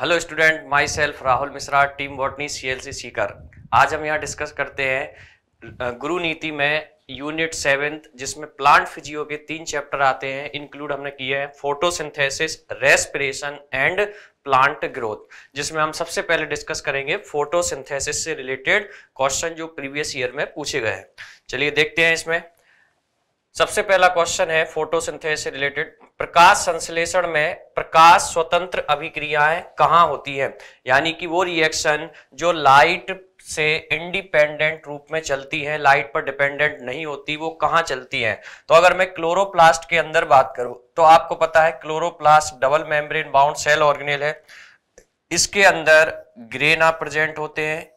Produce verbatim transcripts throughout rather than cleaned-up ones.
Hello student, myself Rahul Mishra, team botany CLC Sikar. आज हम यहाँ डिस्कस करते हैं गुरु नीति में यूनिट सेवेंथ, जिसमें प्लांट फिजियो के तीन चैप्टर आते हैं। इंक्लूड हमने किए हैं photosynthesis, respiration and plant growth, जिसमें हम सबसे पहले डिस्कस करेंगे फोटोसिंथेसिस से रिलेटेड क्वेश्चन जो प्रीवियस ईयर में पूछे गए हैं। चलिए देखते हैं। इसमें सबसे पहला क्वेश्चन है फोटोसिंथेसिस से रिलेटेड, प्रकाश संश्लेषण में प्रकाश स्वतंत्र अभिक्रियाएं कहाँ होती हैं, यानी कि वो रिएक्शन जो लाइट से इंडिपेंडेंट रूप में चलती है, लाइट पर डिपेंडेंट नहीं होती, वो कहाँ चलती है। तो अगर मैं क्लोरोप्लास्ट के अंदर बात करूँ तो आपको पता है chloroplast double membrane bound cell organelle है। इसके अंदर ग्रेना प्रेजेंट होते हैं,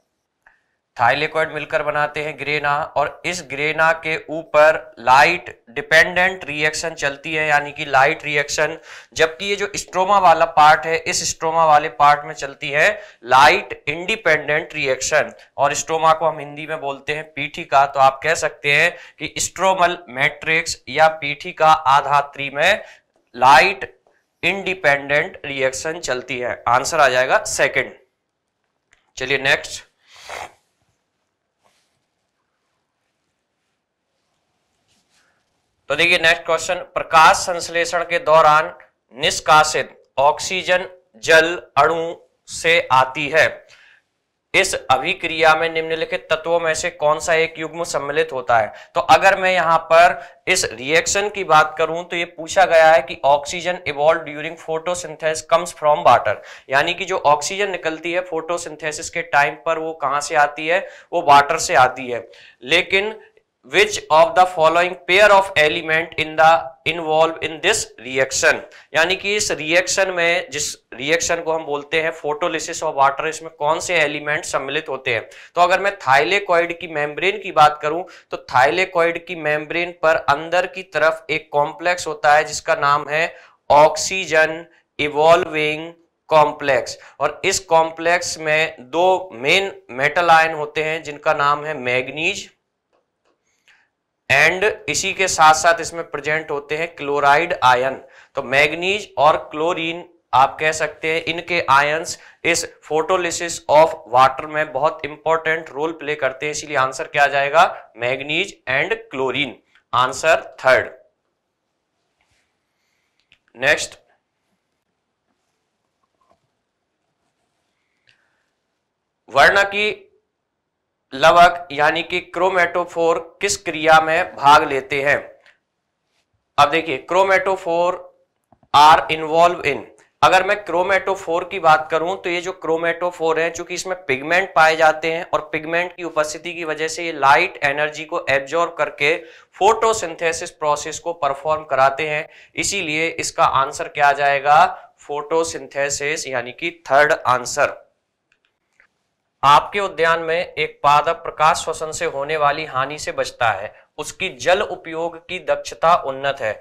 थाइलेकॉइड मिलकर बनाते हैं ग्रेना, और इस ग्रेना के ऊपर लाइट डिपेंडेंट रिएक्शन चलती है, यानी कि लाइट रिएक्शन। जबकि ये जो स्ट्रोमा वाला पार्ट है, इस स्ट्रोमा वाले पार्ट में चलती है लाइट इंडिपेंडेंट रिएक्शन, और स्ट्रोमा को हम हिंदी में बोलते हैं पीठिका। तो आप कह सकते हैं कि स्ट्रोमल मैट्रिक्स या पीठिका आधात्री में लाइट इंडिपेंडेंट रिएक्शन चलती है। आंसर आ जाएगा सेकेंड। चलिए नेक्स्ट, तो देखिए नेक्स्ट क्वेश्चन, प्रकाश संश्लेषण के दौरान निष्कासित ऑक्सीजन जल अणु से आती है। इस अभिक्रिया में निम्नलिखित तत्वों में से कौन सा एक युग्म सम्मिलित होता है। तो अगर मैं यहाँ पर इस रिएक्शन की बात करूं तो ये पूछा गया है कि oxygen evolve during photosynthesis comes from water, यानी कि जो ऑक्सीजन निकलती है फोटोसिंथेसिस के टाइम पर वो कहाँ से आती है, वो वाटर से आती है। लेकिन Which of the following pair of element in the involved in this reaction, यानी कि इस रिएक्शन में, जिस रिएक्शन को हम बोलते हैं फोटोलिसिस ऑफ वाटर, इसमें कौन से एलिमेंट सम्मिलित होते हैं। तो अगर मैं थाइलेकॉइड की मेम्ब्रेन की बात करूं तो थाइलेकॉइड की मेम्ब्रेन पर अंदर की तरफ एक कॉम्प्लेक्स होता है जिसका नाम है ऑक्सीजन इवॉल्विंग कॉम्प्लेक्स, और इस कॉम्प्लेक्स में दो मेन मेटल आयन होते हैं जिनका नाम है मैग्नीज एंड इसी के साथ साथ इसमें प्रेजेंट होते हैं क्लोराइड आयन। तो मैग्नीज और क्लोरीन आप कह सकते हैं, इनके आयंस इस फोटोलिसिस ऑफ वाटर में बहुत इंपॉर्टेंट रोल प्ले करते हैं, इसीलिए आंसर क्या आ जाएगा, manganese and chlorine, answer third. Next, वर्ण की लवक यानी कि क्रोमेटोफोर किस क्रिया में भाग लेते हैं। अब देखिए क्रोमेटोफोर आर इन्वॉल्व इन, अगर मैं क्रोमेटोफोर की बात करूं तो ये जो क्रोमेटोफोर है, चूंकि इसमें पिगमेंट पाए जाते हैं और पिगमेंट की उपस्थिति की वजह से ये लाइट एनर्जी को एब्जॉर्ब करके फोटोसिंथेसिस प्रोसेस को परफॉर्म कराते हैं, इसीलिए इसका आंसर क्या आ जाएगा, फोटोसिंथेसिस, यानी कि थर्ड आंसर। आपके उद्यान में एक पादप प्रकाश श्वसन से होने वाली हानि से बचता है, उसकी जल उपयोग की दक्षता उन्नत है,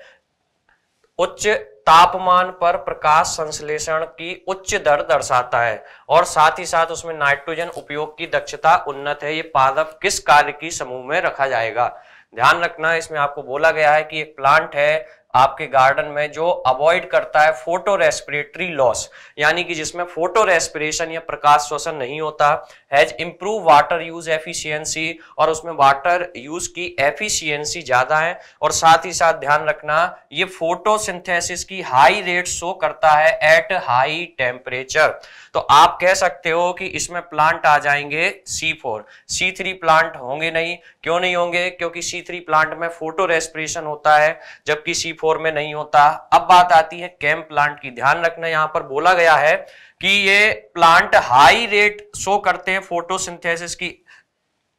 उच्च तापमान पर प्रकाश संश्लेषण की उच्च दर दर्शाता है, और साथ ही साथ उसमें नाइट्रोजन उपयोग की दक्षता उन्नत है। ये पादप किस कार्य की समूह में रखा जाएगा। ध्यान रखना, इसमें आपको बोला गया है कि एक प्लांट है आपके गार्डन में जो अवॉइड करता है फोटो रेस्पिरेटरी लॉस, यानी कि जिसमें फोटो रेस्पिरेशन या प्रकाश श्वसन नहीं होता, has improve water use efficiency, और उसमें वाटर यूज की एफिशिएंसी ज्यादा है, और साथ ही साथ ध्यान रखना ये फोटोसिंथेसिस की हाई रेट शो करता है एट हाई टेम्परेचर। तो आप कह सकते हो कि इसमें प्लांट आ जाएंगे C four. C three plant होंगे नहीं, क्यों नहीं होंगे, क्योंकि सी थ्री प्लांट में फोटो रेस्पिरेशन होता है जबकि सी फोर में नहीं होता। अब बात आती है कैम प्लांट की। ध्यान रखना यहां पर बोला गया है कि ये प्लांट हाई रेट शो करते हैं फोटोसिंथेसिस की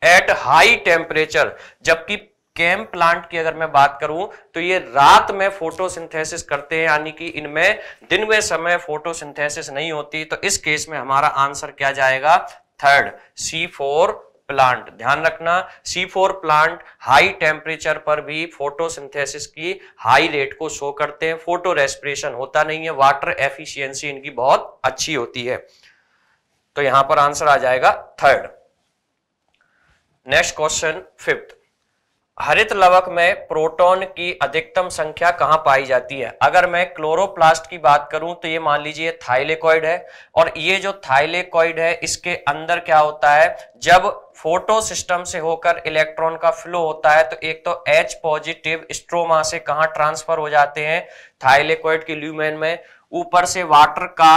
एट हाई टेम्परेचर, जबकि कैम प्लांट की अगर मैं बात करूं तो ये रात में फोटोसिंथेसिस करते हैं, यानी कि इनमें दिन में समय फोटोसिंथेसिस नहीं होती। तो इस केस में हमारा आंसर क्या जाएगा, थर्ड, सी फोर प्लांट। ध्यान रखना C four plant high temperature पर भी फोटोसिंथेसिस की हाई रेट को शो करते हैं, फोटो रेस्पिरेशन होता नहीं है, वाटर एफिशिएंसी इनकी बहुत अच्छी होती है। तो यहां पर आंसर आ जाएगा थर्ड। नेक्स्ट क्वेश्चन फिफ्थ, हरित लवक में प्रोटॉन की अधिकतम संख्या कहाँ पाई जाती है? अगर मैं क्लोरोप्लास्ट की बात करूं तो ये मान लीजिए थाइलेकॉइड है, और ये जो थाइलेकॉइड है इसके अंदर क्या होता है, जब फोटो सिस्टम से होकर इलेक्ट्रॉन का फ्लो होता है तो एक तो H पॉजिटिव स्ट्रोमा से कहाँ ट्रांसफर हो जाते हैं, थाइलेकॉइड के ल्यूमेन में। ऊपर से वाटर का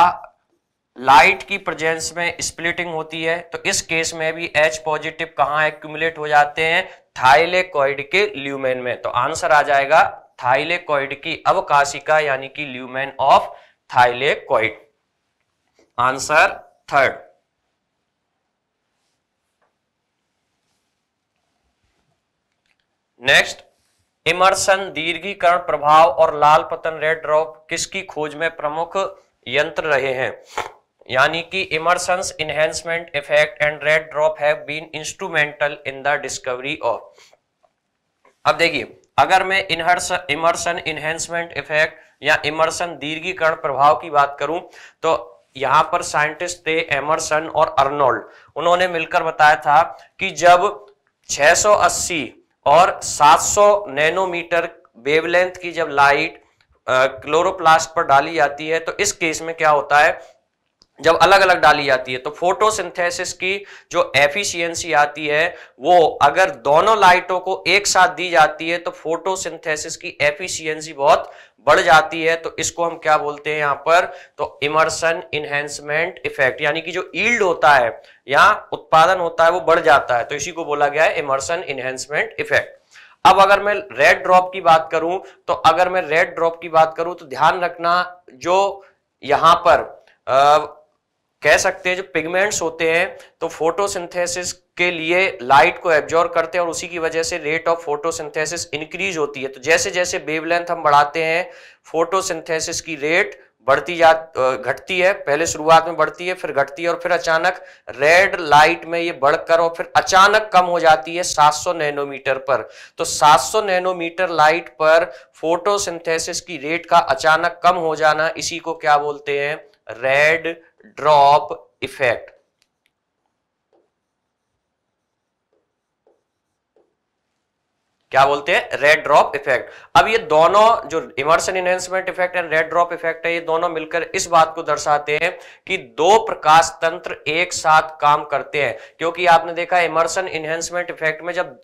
लाइट की प्रेजेंस में स्प्लिटिंग होती है, तो इस केस में भी H पॉजिटिव कहाँ एक्यूमुलेट हो जाते हैं, थाइलेकॉइड के ल्यूमेन में। तो आंसर आ जाएगा थाइलेकॉइड की अवकाशिका यानी कि lumen of thylakoid, answer third. Next, Emerson दीर्घीकरण प्रभाव और लाल पतन रेड ड्रॉप किसकी खोज में प्रमुख यंत्र रहे हैं, यानी कि Emerson's enhancement effect and red drop have been instrumental in the discovery of. अब देखिए, अगर मैं इमर्सन इनहेंसमेंट इफेक्ट या इमर्सन दीर्घीकरण प्रभाव की बात करूं तो यहाँ पर साइंटिस्ट थे एमर्सन और अर्नोल्ड, उन्होंने मिलकर बताया था कि जब छह सौ अस्सी और सात सौ नैनोमीटर वेवलेंथ की जब लाइट क्लोरोप्लास्ट पर डाली जाती है तो इस केस में क्या होता है, जब अलग अलग डाली जाती है तो फोटोसिंथेसिस की जो एफिशिएंसी आती है वो अगर दोनों लाइटों को एक साथ दी जाती है तो फोटोसिंथेसिस की एफिशिएंसी बहुत बढ़ जाती है, तो इसको हम क्या बोलते हैं यहाँ पर, तो इमर्सन इनहेंसमेंट इफेक्ट यानी कि जो यील्ड होता है या उत्पादन होता है वो बढ़ जाता है, तो इसी को बोला गया है इमर्सन इनहेंसमेंट इफेक्ट। अब अगर मैं रेड ड्रॉप की बात करूं तो अगर मैं रेड ड्रॉप की बात करूं तो ध्यान रखना जो यहां पर आ, कह सकते हैं जो पिगमेंट्स होते हैं तो फोटोसिंथेसिस के लिए लाइट को एब्जॉर्ब करते हैं और उसी की वजह से रेट ऑफ फोटोसिंथेसिस इंक्रीज होती है। तो जैसे जैसे वेवलेंथ हम बढ़ाते हैं फोटोसिंथेसिस की रेट बढ़ती जा घटती है, पहले शुरुआत में बढ़ती है फिर घटती है और फिर अचानक रेड लाइट में ये बढ़कर और फिर अचानक कम हो जाती है सात सौ नैनोमीटर पर। तो सात सौ नैनोमीटर लाइट पर फोटोसिंथेसिस की रेट का अचानक कम हो जाना, इसी को क्या बोलते हैं, रेड ड्रॉप इफेक्ट। क्या बोलते हैं, रेड ड्रॉप इफेक्ट। अब ये दोनों जो Emerson enhancement effect and red drop effect है ये दोनों मिलकर इस बात को दर्शाते हैं कि दो प्रकाश तंत्र एक साथ काम करते हैं, क्योंकि आपने देखा इमर्सन इनहेंसमेंट इफेक्ट में जब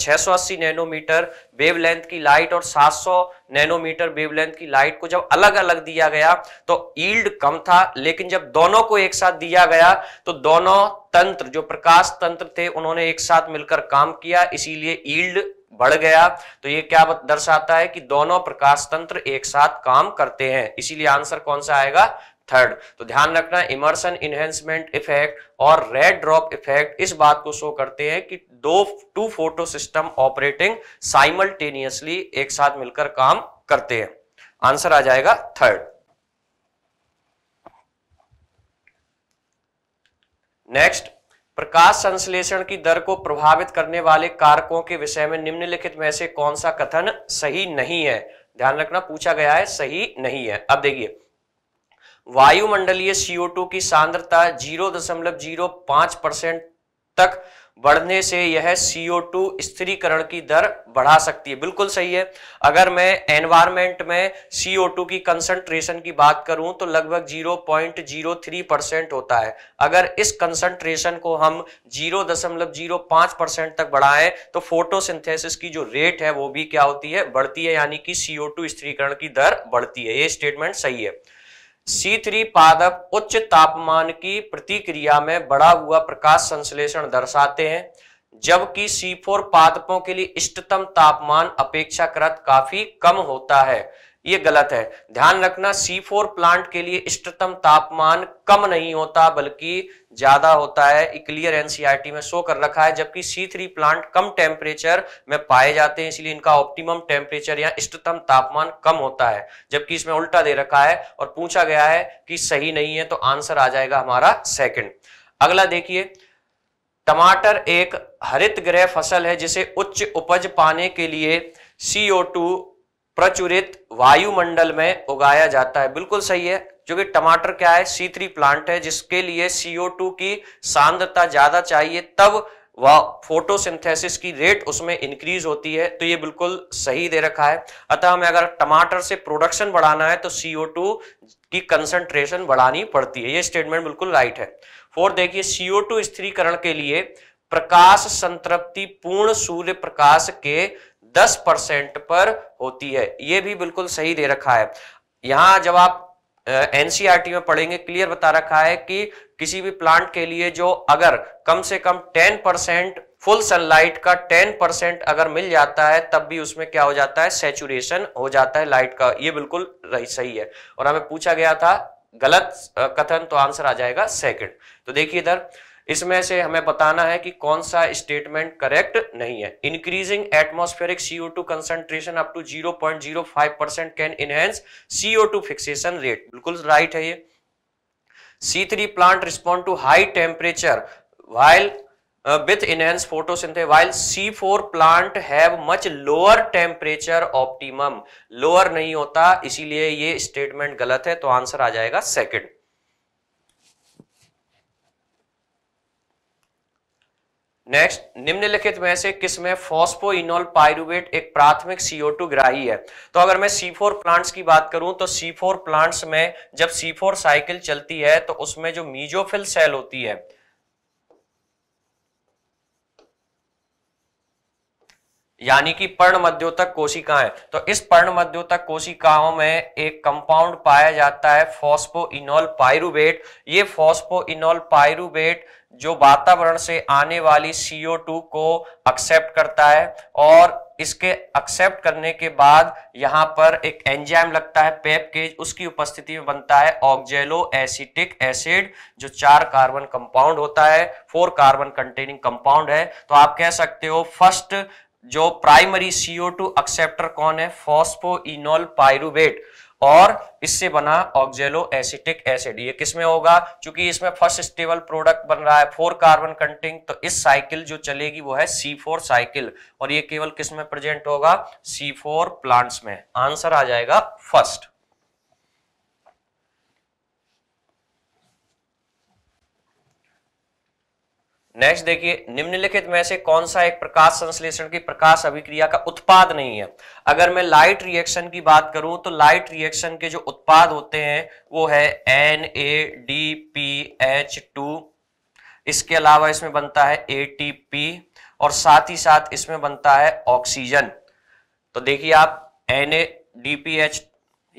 छह सौ अस्सी नैनोमीटर वेवलेंथ की लाइट और सात सौ नैनोमीटर वेवलेंथ की लाइट को जब अलग अलग दिया गया तो यील्ड कम था, लेकिन जब दोनों को एक साथ दिया गया तो दोनों तंत्र जो प्रकाश तंत्र थे उन्होंने एक साथ मिलकर काम किया, इसीलिए यील्ड बढ़ गया। तो ये क्या दर्शाता है कि दोनों प्रकाश तंत्र एक साथ काम करते हैं, इसीलिए आंसर कौन सा आएगा, थर्ड। तो ध्यान रखना इमर्सन इनहेंसमेंट इफेक्ट और रेड ड्रॉप इफेक्ट इस बात को शो करते हैं कि दो two photo system operating simultaneously एक साथ मिलकर काम करते हैं, आंसर आ जाएगा थर्ड। नेक्स्ट, प्रकाश संश्लेषण की दर को प्रभावित करने वाले कारकों के विषय में निम्नलिखित में से कौन सा कथन सही नहीं है? ध्यान रखना पूछा गया है, सही नहीं है। अब देखिए, वायुमंडलीय सी ओ टू की सांद्रता शून्य दशमलव शून्य पाँच परसेंट तक बढ़ने से यह सी ओ टू स्थिरीकरण की दर बढ़ा सकती है, बिल्कुल सही है। अगर मैं एनवायरमेंट में सी ओ टू की कंसंट्रेशन की बात करूं तो लगभग शून्य दशमलव शून्य तीन परसेंट होता है, अगर इस कंसंट्रेशन को हम शून्य दशमलव शून्य पाँच परसेंट तक बढ़ाएं तो फोटोसिंथेसिस की जो रेट है वो भी क्या होती है, बढ़ती है, यानी कि सी ओ टू स्थिरीकरण की दर बढ़ती है। ये स्टेटमेंट सही है। सी थ्री पादप उच्च तापमान की प्रतिक्रिया में बढ़ा हुआ प्रकाश संश्लेषण दर्शाते हैं, जबकि सी फोर पादपों के लिए इष्टतम तापमान अपेक्षाकृत काफी कम होता है। ये गलत है, ध्यान रखना। सी फोर प्लांट के लिए इष्टतम तापमान कम नहीं होता बल्कि ज्यादा होता है, क्लियर एनसीईआरटी में शो कर रखा है, जबकि सी थ्री प्लांट कम टेम्परेचर में पाए जाते हैं, इसलिए इनका ऑप्टिमम टेम्परेचर या इष्टतम तापमान कम होता है, जबकि इसमें उल्टा दे रखा है और पूछा गया है कि सही नहीं है, तो आंसर आ जाएगा हमारा सेकेंड। अगला देखिए, टमाटर एक हरित गृह फसल है जिसे उच्च उपज पाने के लिए सी ओ टू प्रचुरित वायुमंडल में उगाया जाता है, बिल्कुल सही है, क्योंकि टमाटर क्या है, सी थ्री प्लांट है, जिसके लिए सी ओ टू की सांद्रता ज्यादा चाहिए तब वह फोटोसिंथेसिस की रेट उसमें इंक्रीज होती है, तो ये बिल्कुल सही दे रखा है। अतः हमें अगर टमाटर से प्रोडक्शन बढ़ाना है तो सी ओ टू की कंसंट्रेशन बढ़ानी पड़ती है। ये स्टेटमेंट बिल्कुल राइट है। फोर्थ देखिए, सी ओ टू स्थिरीकरण के लिए प्रकाश संतृप्ति पूर्ण सूर्य प्रकाश के दस परसेंट पर होती है, ये भी बिल्कुल सही दे रखा है। यहाँ जब आप एनसीईआरटी uh, में पढ़ेंगे क्लियर बता रखा है कि किसी भी प्लांट के लिए जो अगर कम से कम टेन परसेंट फुल सनलाइट का टेन परसेंट अगर मिल जाता है तब भी उसमें क्या हो जाता है, सैचुरेशन हो जाता है लाइट का। ये बिल्कुल सही है। और हमें पूछा गया था गलत कथन, तो आंसर आ जाएगा सेकंड। तो देखिए इधर इसमें से हमें बताना है कि कौन सा स्टेटमेंट करेक्ट नहीं है। Increasing atmospheric C O two concentration up to zero point zero five percent can enhance C O two fixation rate, बिल्कुल राइट है ये। C three plant respond to high temperature while with enhance photosynthesis, while C four plant have much lower temperature optimum, lower नहीं होता, इसीलिए ये statement गलत है। तो आंसर आ जाएगा सेकंड। नेक्स्ट, निम्नलिखित में से किसमें फॉस्फोइनोल पाइरूवेट एक प्राथमिक सी ओ टू ग्राही है। तो अगर मैं सी फोर प्लांट्स की बात करूं तो सी फोर प्लांट्स में जब सी फोर साइकिल चलती है तो उसमें जो मीजोफिल सेल होती है, यानी कि पर्णमध्योतक कोशिकाएं, तो इस पर्णमध्योतक कोशिकाओं में एक कंपाउंड पाया जाता है फॉस्फोइनोल पाइरूवेट। ये फॉस्फोइनोल पाइरूवेट जो वातावरण से आने वाली सी ओ टू को एक्सेप्ट करता है, और इसके एक्सेप्ट करने के बाद यहाँ पर एक एंजाइम लगता है पेपकेज, उसकी उपस्थिति में बनता है ऑक्जेलो एसिटिक एसिड, जो चार कार्बन कंपाउंड होता है, फोर कार्बन कंटेनिंग कंपाउंड है। तो आप कह सकते हो फर्स्ट जो primary C O two acceptor कौन है, फॉस्फोइनोल पाइरूवेट, और इससे बना ऑक्जेलो एसिटिक एसिड। ये किसमें होगा, क्योंकि इसमें फर्स्ट स्टेबल प्रोडक्ट बन रहा है, फोर कार्बन कंटेनिंग, तो इस साइकिल जो चलेगी वो है सी फोर साइकिल, और ये केवल किसमें प्रेजेंट होगा, सी फोर प्लांट्स में। आंसर आ जाएगा फर्स्ट। नेक्स्ट देखिए, निम्नलिखित में से कौन सा एक प्रकाश संश्लेषण की प्रकाश अभिक्रिया का उत्पाद नहीं है। अगर मैं लाइट रिएक्शन की बात करूं तो लाइट रिएक्शन के जो उत्पाद होते हैं वो है N A D P H two, इसके अलावा इसमें बनता है ए टी पी, और साथ ही साथ इसमें बनता है ऑक्सीजन। तो देखिए आप N A D P H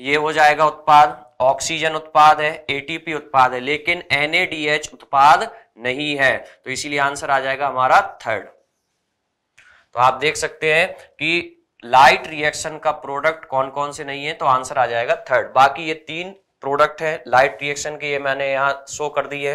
ये हो जाएगा उत्पाद, ऑक्सीजन उत्पाद है, ए टी पी उत्पाद है, लेकिन एन ए डी एच उत्पाद नहीं है, तो इसीलिए आंसर आ जाएगा हमारा थर्ड। तो आप देख सकते हैं कि लाइट रिएक्शन का प्रोडक्ट कौन कौन से नहीं है, तो आंसर आ जाएगा थर्ड। बाकी ये तीन प्रोडक्ट है लाइट रिएक्शन के, ये मैंने यहाँ शो कर दी है।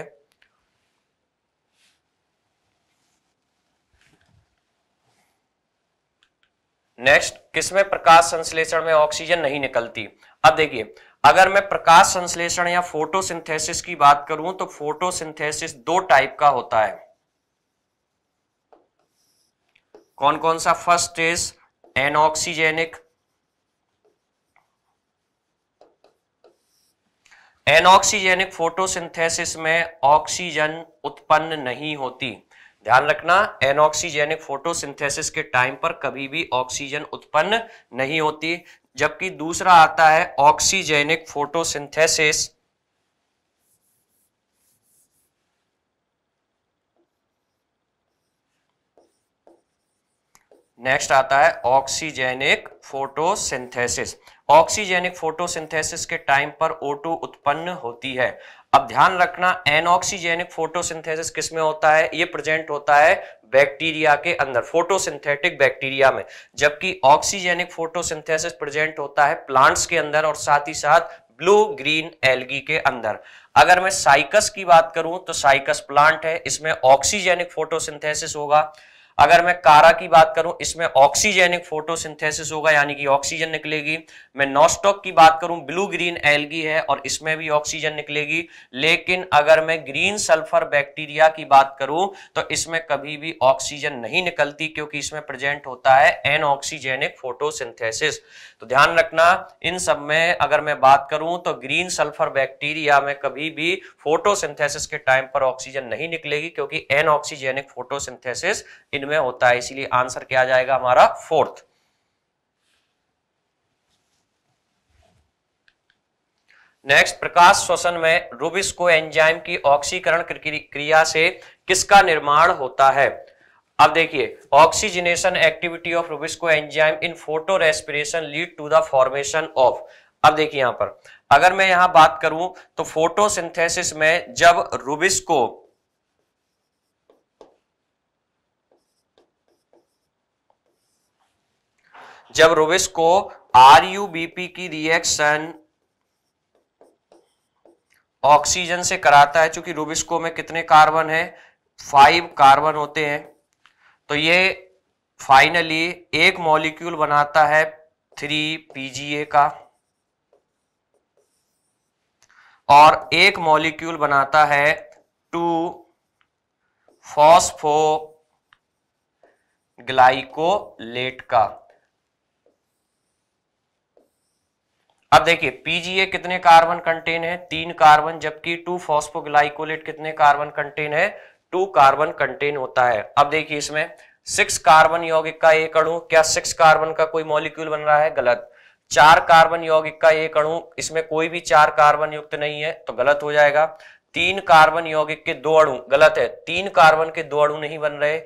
नेक्स्ट, किसमें प्रकाश संश्लेषण में ऑक्सीजन नहीं निकलती। अब देखिए, अगर मैं प्रकाश संश्लेषण या फोटोसिंथेसिस की बात करूं तो फोटोसिंथेसिस दो टाइप का होता है, कौन कौन सा, first is anoxygenic. Anoxygenic photosynthesis में ऑक्सीजन उत्पन्न नहीं होती। ध्यान रखना, एनऑक्सीजेनिक फोटोसिंथेसिस के टाइम पर कभी भी ऑक्सीजन उत्पन्न नहीं होती। जबकि दूसरा आता है ऑक्सीजेनिक फोटोसिंथेसिस, नेक्स्ट आता है ऑक्सीजेनिक फोटोसिंथेसिस। ऑक्सीजेनिक फोटोसिंथेसिस के टाइम पर ओ टू उत्पन्न होती है। अब ध्यान रखना, एनऑक्सीजेनिक फोटोसिंथेसिस किसमें होता है, ये प्रेजेंट होता है बैक्टीरिया के अंदर, फोटोसिंथेटिक बैक्टीरिया में, जबकि ऑक्सीजेनिक फोटोसिंथेसिस प्रेजेंट होता है प्लांट्स के अंदर और साथ ही साथ ब्लू ग्रीन एल्गी के अंदर। अगर मैं साइकस की बात करूं तो साइकस प्लांट है, इसमें ऑक्सीजेनिक फोटोसिंथेसिस होगा। अगर मैं कारा की बात करूं, इसमें ऑक्सीजेनिक फोटोसिंथेसिस होगा यानी कि ऑक्सीजन निकलेगी। मैं नॉस्टॉक की बात करूं, ब्लू ग्रीन एल्गी है और इसमें भी ऑक्सीजन निकलेगी। लेकिन अगर मैं ग्रीन सल्फर बैक्टीरिया की बात करूं तो इसमें कभी भी ऑक्सीजन नहीं निकलती क्योंकि इसमें प्रेजेंट होता है एनऑक्सीजेनिक फोटोसिंथेसिस। तो ध्यान रखना, इन सब में अगर मैं बात करूं तो ग्रीन सल्फर बैक्टीरिया में कभी भी फोटोसिंथेसिस के टाइम पर ऑक्सीजन नहीं निकलेगी क्योंकि एनऑक्सीजेनिक फोटोसिंथेसिस इनमें होता है। इसीलिए आंसर क्या आ जाएगा हमारा फोर्थ। नेक्स्ट, प्रकाश श्वसन में रूबिस्को एंजाइम की ऑक्सीकरण क्रिया से किसका निर्माण होता है? अब देखिए, oxygenation activity of rubisco enzyme in photo respiration lead to the formation of. अब देखिए यहां पर अगर मैं यहां बात करूं तो फोटोसिंथेसिस में जब रूबिस्को जब रूबिस्को आरयूबीपी की रिएक्शन ऑक्सीजन से कराता है, चूंकि रूबिस्को में कितने कार्बन है, फाइव कार्बन होते हैं, तो ये फाइनली एक मॉलिक्यूल बनाता है थ्री पीजीए का और एक मॉलिक्यूल बनाता है टू फॉस्फोग्लाइकोलेट का। अब देखिए, पीजीए कितने कार्बन कंटेन है, तीन कार्बन, जबकि टू फॉस्फोग्लाइकोलेट कितने कार्बन कंटेन है, टू कार्बन कंटेन होता है। अब देखिए, इसमें सिक्स कार्बन यौगिक का एक अणु, क्या सिक्स कार्बन का कोई मॉलिक्यूल बन रहा है? गलत। चार कार्बन यौगिक का एक अणु, इसमें कोई भी चार कार्बन युक्त नहीं है तो गलत हो जाएगा। तीन कार्बन यौगिक के दो अणु, गलत है, तीन कार्बन के दो अणु नहीं बन रहे,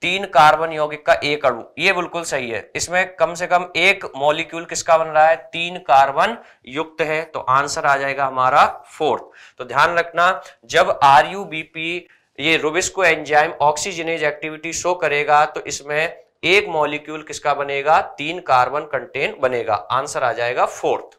तीन कार्बन यौगिक का एक अणु, ये बिल्कुल सही है। इसमें कम से कम एक मॉलिक्यूल किसका बन रहा है, तीन कार्बन युक्त है, तो आंसर आ जाएगा हमारा फोर्थ। तो ध्यान रखना, जब आरयूबीपी ये rubisco enzyme oxygenase activity show करेगा तो इसमें एक मॉलिक्यूल किसका बनेगा, तीन कार्बन कंटेन बनेगा। आंसर आ जाएगा फोर्थ।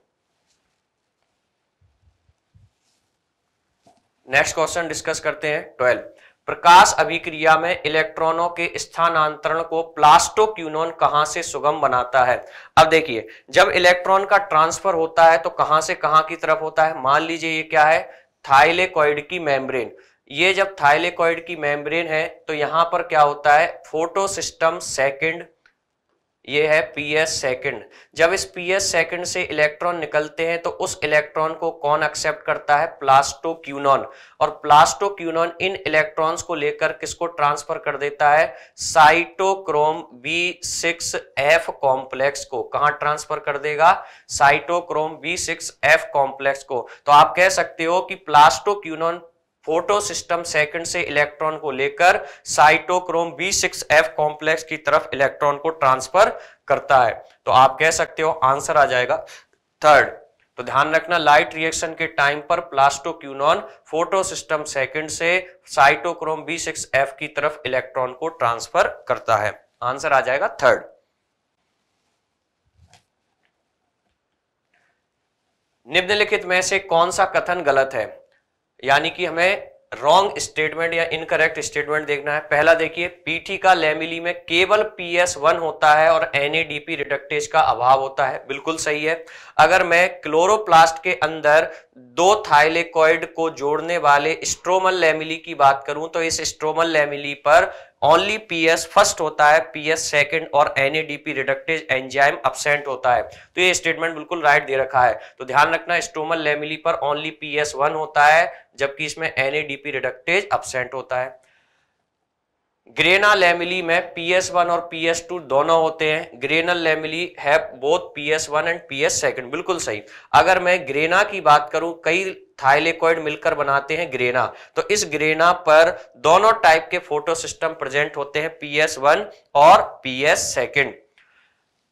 नेक्स्ट क्वेश्चन डिस्कस करते हैं ट्वेल्व। प्रकाश अभिक्रिया में इलेक्ट्रॉनों के स्थानांतरण को प्लास्टोक्यूनॉन कहां से सुगम बनाता है? अब देखिए, जब इलेक्ट्रॉन का ट्रांसफर होता है तो कहां से कहां की तरफ होता है। मान लीजिए ये क्या है, थाइलेकॉइड की मेम्ब्रेन। ये जब थाइलेकॉइड की मेम्ब्रेन है तो यहां पर क्या होता है, फोटो सिस्टम सेकेंड, ये है पीएस सेकेंड। जब इस पीएस सेकेंड से इलेक्ट्रॉन निकलते हैं तो उस इलेक्ट्रॉन को कौन एक्सेप्ट करता है, प्लास्टोक्यूनॉन। और प्लास्टोक्यूनॉन इन इलेक्ट्रॉन्स को लेकर किसको ट्रांसफर कर देता है, cytochrome B six F complex को। कहां ट्रांसफर कर देगा, cytochrome B six F complex को। तो आप कह सकते हो कि प्लास्टोक्यूनॉन फोटो सिस्टम सेकंड से इलेक्ट्रॉन को लेकर cytochrome B six F complex की तरफ इलेक्ट्रॉन को ट्रांसफर करता है। तो आप कह सकते हो आंसर आ जाएगा थर्ड। तो ध्यान रखना, लाइट रिएक्शन के टाइम पर प्लास्टोक्यूनॉन फोटो सिस्टम सेकंड से साइटोक्रोम बी सिक्स एफ की तरफ इलेक्ट्रॉन को ट्रांसफर करता है। आंसर आ जाएगा थर्ड। निम्नलिखित में से कौन सा कथन गलत है, यानी कि हमें रॉन्ग स्टेटमेंट या इनकरेक्ट स्टेटमेंट देखना है। पहला देखिए, पीटी का लेमिली में केवल पी एस वन होता है और N A D P reductase का अभाव होता है, बिल्कुल सही है। अगर मैं क्लोरोप्लास्ट के अंदर दो थाइलेकॉइड को जोड़ने वाले स्ट्रोमल लेमिली की बात करूं तो इस स्ट्रोमल लेमिली पर ओनली पी एस फर्स्ट होता है, पी एस सेकंड और N A D P reductase enzyme absent होता है। तो ये स्टेटमेंट बिल्कुल राइट दे रखा है। तो ध्यान रखना, स्ट्रोमल लेमिली पर ओनली पी एस वन होता है जबकि इसमें N A D P reductase absent होता है। ग्रेना लेमिली में पी एस वन और पी एस टू दोनों होते हैं, ग्रेनल लेमिली है both P S one and P S second, बिल्कुल सही। अगर मैं ग्रेना की बात करूं, कई थाइलेकॉइड मिलकर बनाते हैं ग्रेना, तो इस ग्रेना पर दोनों टाइप के फोटो सिस्टम प्रेजेंट होते हैं, पी एस वन और पी एस सेकंड।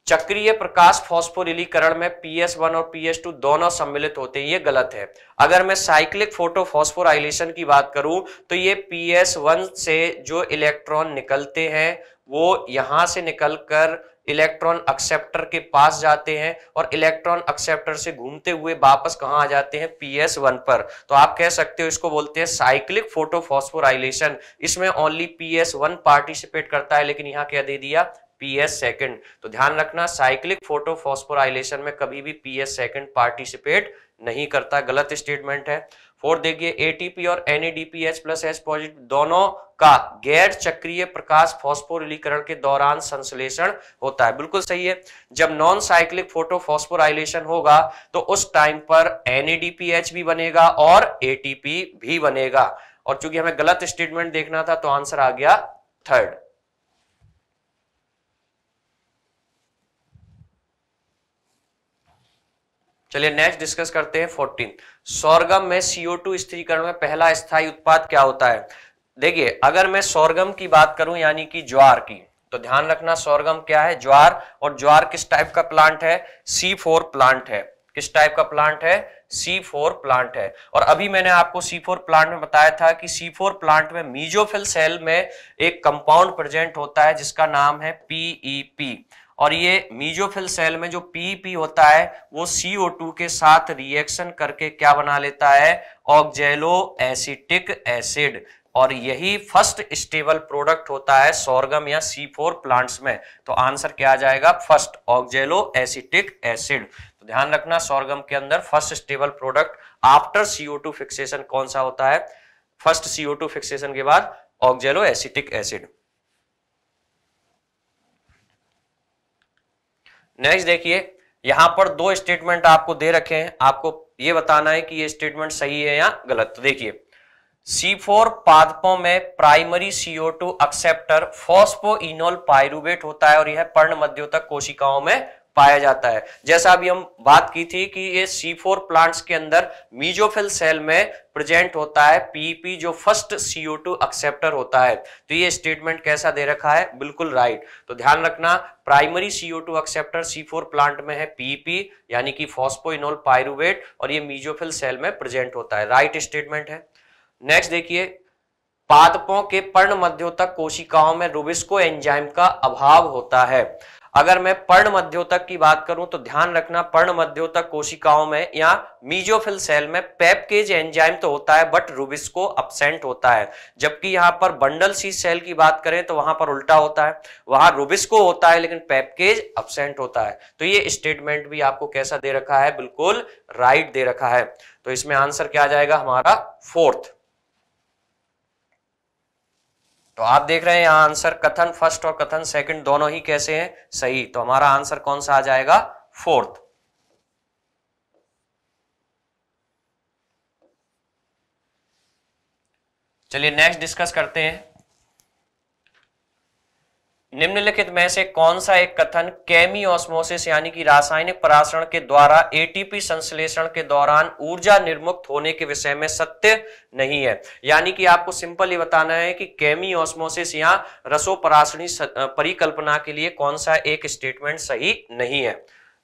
चक्रीय प्रकाश फॉस्फोरिलीकरण में पी एस वन और पी एस टू दोनों सम्मिलित होते हैं, ये गलत है। अगर मैं साइक्लिक फोटोफॉस्फोराइलेशन की बात करूं तो ये पी एस वन से जो इलेक्ट्रॉन निकलते हैं वो यहां से निकलकर इलेक्ट्रॉन एक्सेप्टर के पास जाते हैं और इलेक्ट्रॉन एक्सेप्टर से घूमते हुए वापस कहां आ जाते हैं, पीएस वन पर। तो आप कह सकते हो इसको बोलते हैं साइक्लिक फोटोफॉस्फोराइलेशन। इसमें ओनली पीएस वन पार्टिसिपेट करता है, लेकिन यहाँ क्या दे दिया, पीएस सेकंड। तो ध्यान रखना साइक्लिक फोटोफॉस्फोराइलेशन में कभी भी पीएस सेकंड पार्टिसिपेट नहीं करता, गलत स्टेटमेंट है। फोर्थ देखिए, एटीपी और एनएडीपीएच प्लस एच पॉजिटिव दोनों का गैर चक्रीय प्रकाश फॉस्फोरिलीकरण के दौरान संश्लेषण होता है, बिल्कुल सही है। जब नॉन साइक्लिक फोटोफॉस्फोराइलेशन होगा तो उस टाइम पर एनएडीपीएच भी बनेगा और एटीपी भी बनेगा, और चूंकि हमें गलत स्टेटमेंट देखना था तो आंसर आ गया थर्ड। चलिए नेक्स्ट डिस्कस करते हैं फोर्टीन। सोरगम में सी ओ टू स्थिरीकरण में पहला स्थायी उत्पाद क्या होता है। देखिए अगर मैं सोरगम की बात करूं यानी कि ज्वार की, तो ध्यान रखना सोरगम क्या है, ज्वार, और ज्वार किस टाइप का प्लांट है, सी फोर प्लांट है। किस टाइप का प्लांट है, सी फोर प्लांट है। और अभी मैंने आपको सी फोर प्लांट में बताया था कि सी फोर प्लांट में मीजोफिल सेल में एक कंपाउंड प्रेजेंट होता है जिसका नाम है पीईपी, और ये मीजोफिल सेल में जो पीईपी होता है वो सी ओ टू के साथ रिएक्शन करके क्या बना लेता है, ऑक्जेलो एसिटिक एसिड, और यही फर्स्ट स्टेबल प्रोडक्ट होता है सोरगम या सी फोर प्लांट्स में। तो आंसर क्या आ जाएगा, फर्स्ट ऑक्जेलो एसिटिक एसिड। तो ध्यान रखना सोरगम के अंदर first stable product after C O two fixation कौन सा होता है, first C O two fixation के बाद ऑक्जेलो एसिटिक एसिड। नेक्स्ट देखिए, यहां पर दो स्टेटमेंट आपको दे रखे हैं, आपको ये बताना है कि ये स्टेटमेंट सही है या गलत। तो देखिए सी फोर पादपों में primary C O two acceptor phosphoenol pyruvate होता है और यह पर्णमध्योतक कोशिकाओं में पाया जाता है। जैसा अभी हम बात की थी कि ये सी फोर प्लांट्स के अंदर मीजोफिल सेल में प्रेजेंट होता है पीपी जो first C O two acceptor होता है। तो ये स्टेटमेंट कैसा दे रखा है, बिल्कुल राइट। तो ध्यान रखना primary C O two acceptor C four plant में है पीपी यानी कि फॉस्फोइनोल पाइरूवेट, और ये मीजोफिल सेल में प्रेजेंट होता है, राइट स्टेटमेंट है। नेक्स्ट देखिए, पादपों के पर्णमध्योतक कोशिकाओं में रूबिस्को एंजाइम का अभाव होता है। अगर मैं पर्णमध्योतक की बात करूं तो ध्यान रखना पर्णमध्योतक कोशिकाओं में या मीजोफिल सेल में पेप्केज एंजाइम तो होता है बट रूबिस्को अब्सेंट होता है, जबकि यहां पर बंडल सी सेल की बात करें तो वहां पर उल्टा होता है, वहां रूबिस्को होता है लेकिन पेप्केज अब्सेंट होता है। तो ये स्टेटमेंट भी आपको कैसा दे रखा है, बिल्कुल राइट दे रखा है। तो इसमें आंसर क्या आ जाएगा हमारा फोर्थ। तो आप देख रहे हैं यहाँ आंसर कथन फर्स्ट और कथन सेकंड दोनों ही कैसे हैं, सही। तो हमारा आंसर कौन सा आ जाएगा, फोर्थ। चलिए नेक्स्ट डिस्कस करते हैं, निम्नलिखित में से कौन सा एक कथन केमी ऑस्मोसिस यानी कि रासायनिक परासरण के द्वारा एटीपी संश्लेषण के दौरान ऊर्जा निर्मुक्त होने के विषय में सत्य नहीं है। यानी कि आपको सिंपल ये बताना है कि केमी ऑस्मोसिस या रसोपरासरणी परिकल्पना के लिए कौन सा एक स्टेटमेंट सही नहीं है।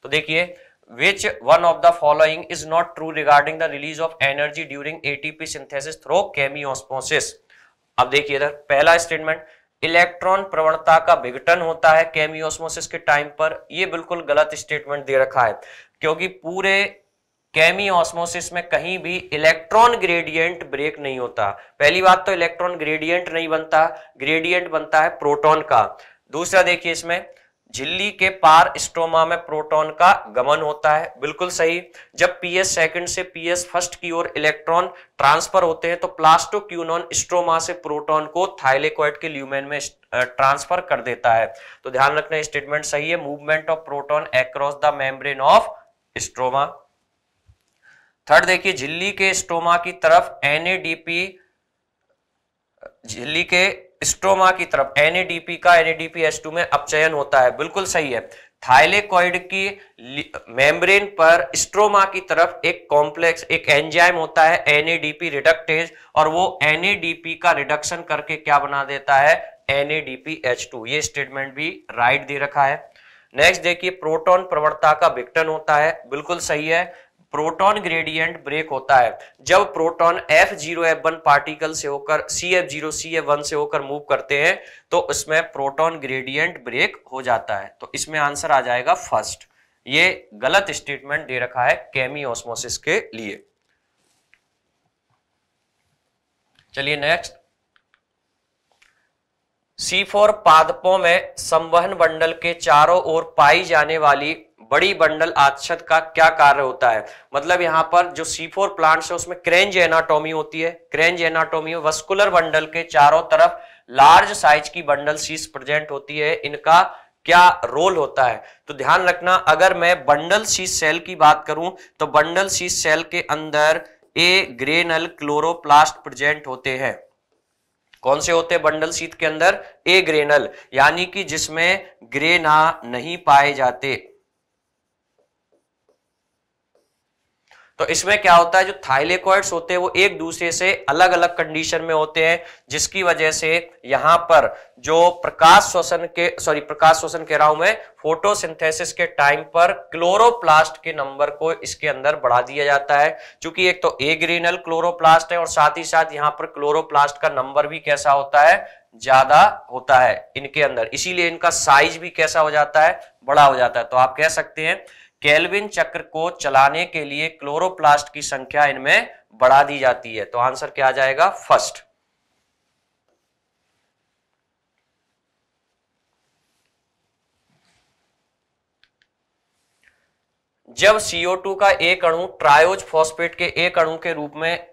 तो देखिए, Which one of the following is not true regarding the release of energy during A T P synthesis through chemiosmosis? अब देखिए इधर पहला स्टेटमेंट, इलेक्ट्रॉन प्रवणता का विघटन होता है केमियोस्मोसिस के टाइम पर, ये बिल्कुल गलत स्टेटमेंट दे रखा है क्योंकि पूरे केमियोस्मोसिस में कहीं भी इलेक्ट्रॉन ग्रेडियंट ब्रेक नहीं होता। पहली बात तो इलेक्ट्रॉन ग्रेडियंट नहीं बनता, ग्रेडियंट बनता है प्रोटॉन का। दूसरा देखिए, इसमें झिल्ली के पार स्ट्रोमा में प्रोटॉन का गमन होता है, बिल्कुल सही। जब पीएस सेकंड से पीएस फर्स्ट की ओर इलेक्ट्रॉन ट्रांसफर होते हैं तो प्लास्टोक्यूनॉन स्ट्रोमा से प्रोटॉन को थाइलेकॉइड के ल्यूमेन में ट्रांसफर कर देता है। तो ध्यान रखना स्टेटमेंट सही है, movement of proton across the membrane of stroma. Third देखिए, झिल्ली के स्ट्रोमा की तरफ एनएडीपी झिल्ली के स्ट्रोमा की तरफ एनएडीपी का एनएडीपीएच टू में अपचयन होता है, बिल्कुल सही है। थाइलेकॉइड की मेम्ब्रेन पर स्ट्रोमा की तरफ एक कॉम्प्लेक्स एक एंजाइम होता है एनएडीपी रिडक्टेज, और वो एनएडीपी का रिडक्शन करके क्या बना देता है, एनएडीपीएच टू। ये स्टेटमेंट भी राइट दे रखा है। नेक्स्ट देखिए, प्रोटॉन प्रवणता का विघटन होता है, बिल्कुल सही है। प्रोटॉन ग्रेडियंट ब्रेक होता है जब proton F zero F one particle से होकर C F zero C F one से होकर मूव करते हैं तो इसमें प्रोटॉन ग्रेडियंट ब्रेक हो जाता है। तो इसमें आंसर आ जाएगा फर्स्ट। ये गलत स्टेटमेंट दे रखा है केमी ऑस्मोसिस के लिए। चलिए नेक्स्ट, सी फोर पादपों में संवहन बंडल के चारों ओर पाई जाने वाली बड़ी बंडल आच्छद का क्या कार्य होता है। मतलब यहाँ पर जो सी फोर प्लांट्स है उसमें क्रेंज एनाटोमी होती है, क्रेंज एनाटोमी वस्कुलर बंडल के चारों तरफ लार्ज साइज की बंडल शीश प्रेजेंट होती है, इनका क्या रोल होता है। तो ध्यान रखना, अगर मैं बंडल शीश सेल की बात करूं तो बंडल शीश सेल के अंदर ए ग्रेनल क्लोरोप्लास्ट प्रेजेंट होते हैं। कौन से होते हैं बंडल शीथ के अंदर? ए ग्रेनल, यानी कि जिसमें ग्रेना नहीं पाए जाते। तो इसमें क्या होता है, जो थाइलेकॉइड्स होते हैं वो एक दूसरे से अलग अलग कंडीशन में होते हैं, जिसकी वजह से यहाँ पर जो प्रकाश श्वसन के सॉरी प्रकाश श्वसन कह रहा हूं मैं फोटोसिंथेसिस के टाइम पर क्लोरोप्लास्ट के नंबर को इसके अंदर बढ़ा दिया जाता है। चूंकि एक तो एग्रेनल क्लोरोप्लास्ट है और साथ ही साथ यहाँ पर क्लोरोप्लास्ट का नंबर भी कैसा होता है, ज्यादा होता है इनके अंदर, इसीलिए इनका साइज भी कैसा हो जाता है, बड़ा हो जाता है। तो आप कह सकते हैं केल्विन चक्र को चलाने के लिए क्लोरोप्लास्ट की संख्या इनमें बढ़ा दी जाती है। तो आंसर क्या आ जाएगा, फर्स्ट। जब सी ओ टू का एक अणु ट्रायोज फॉस्फेट के एक अणु के रूप में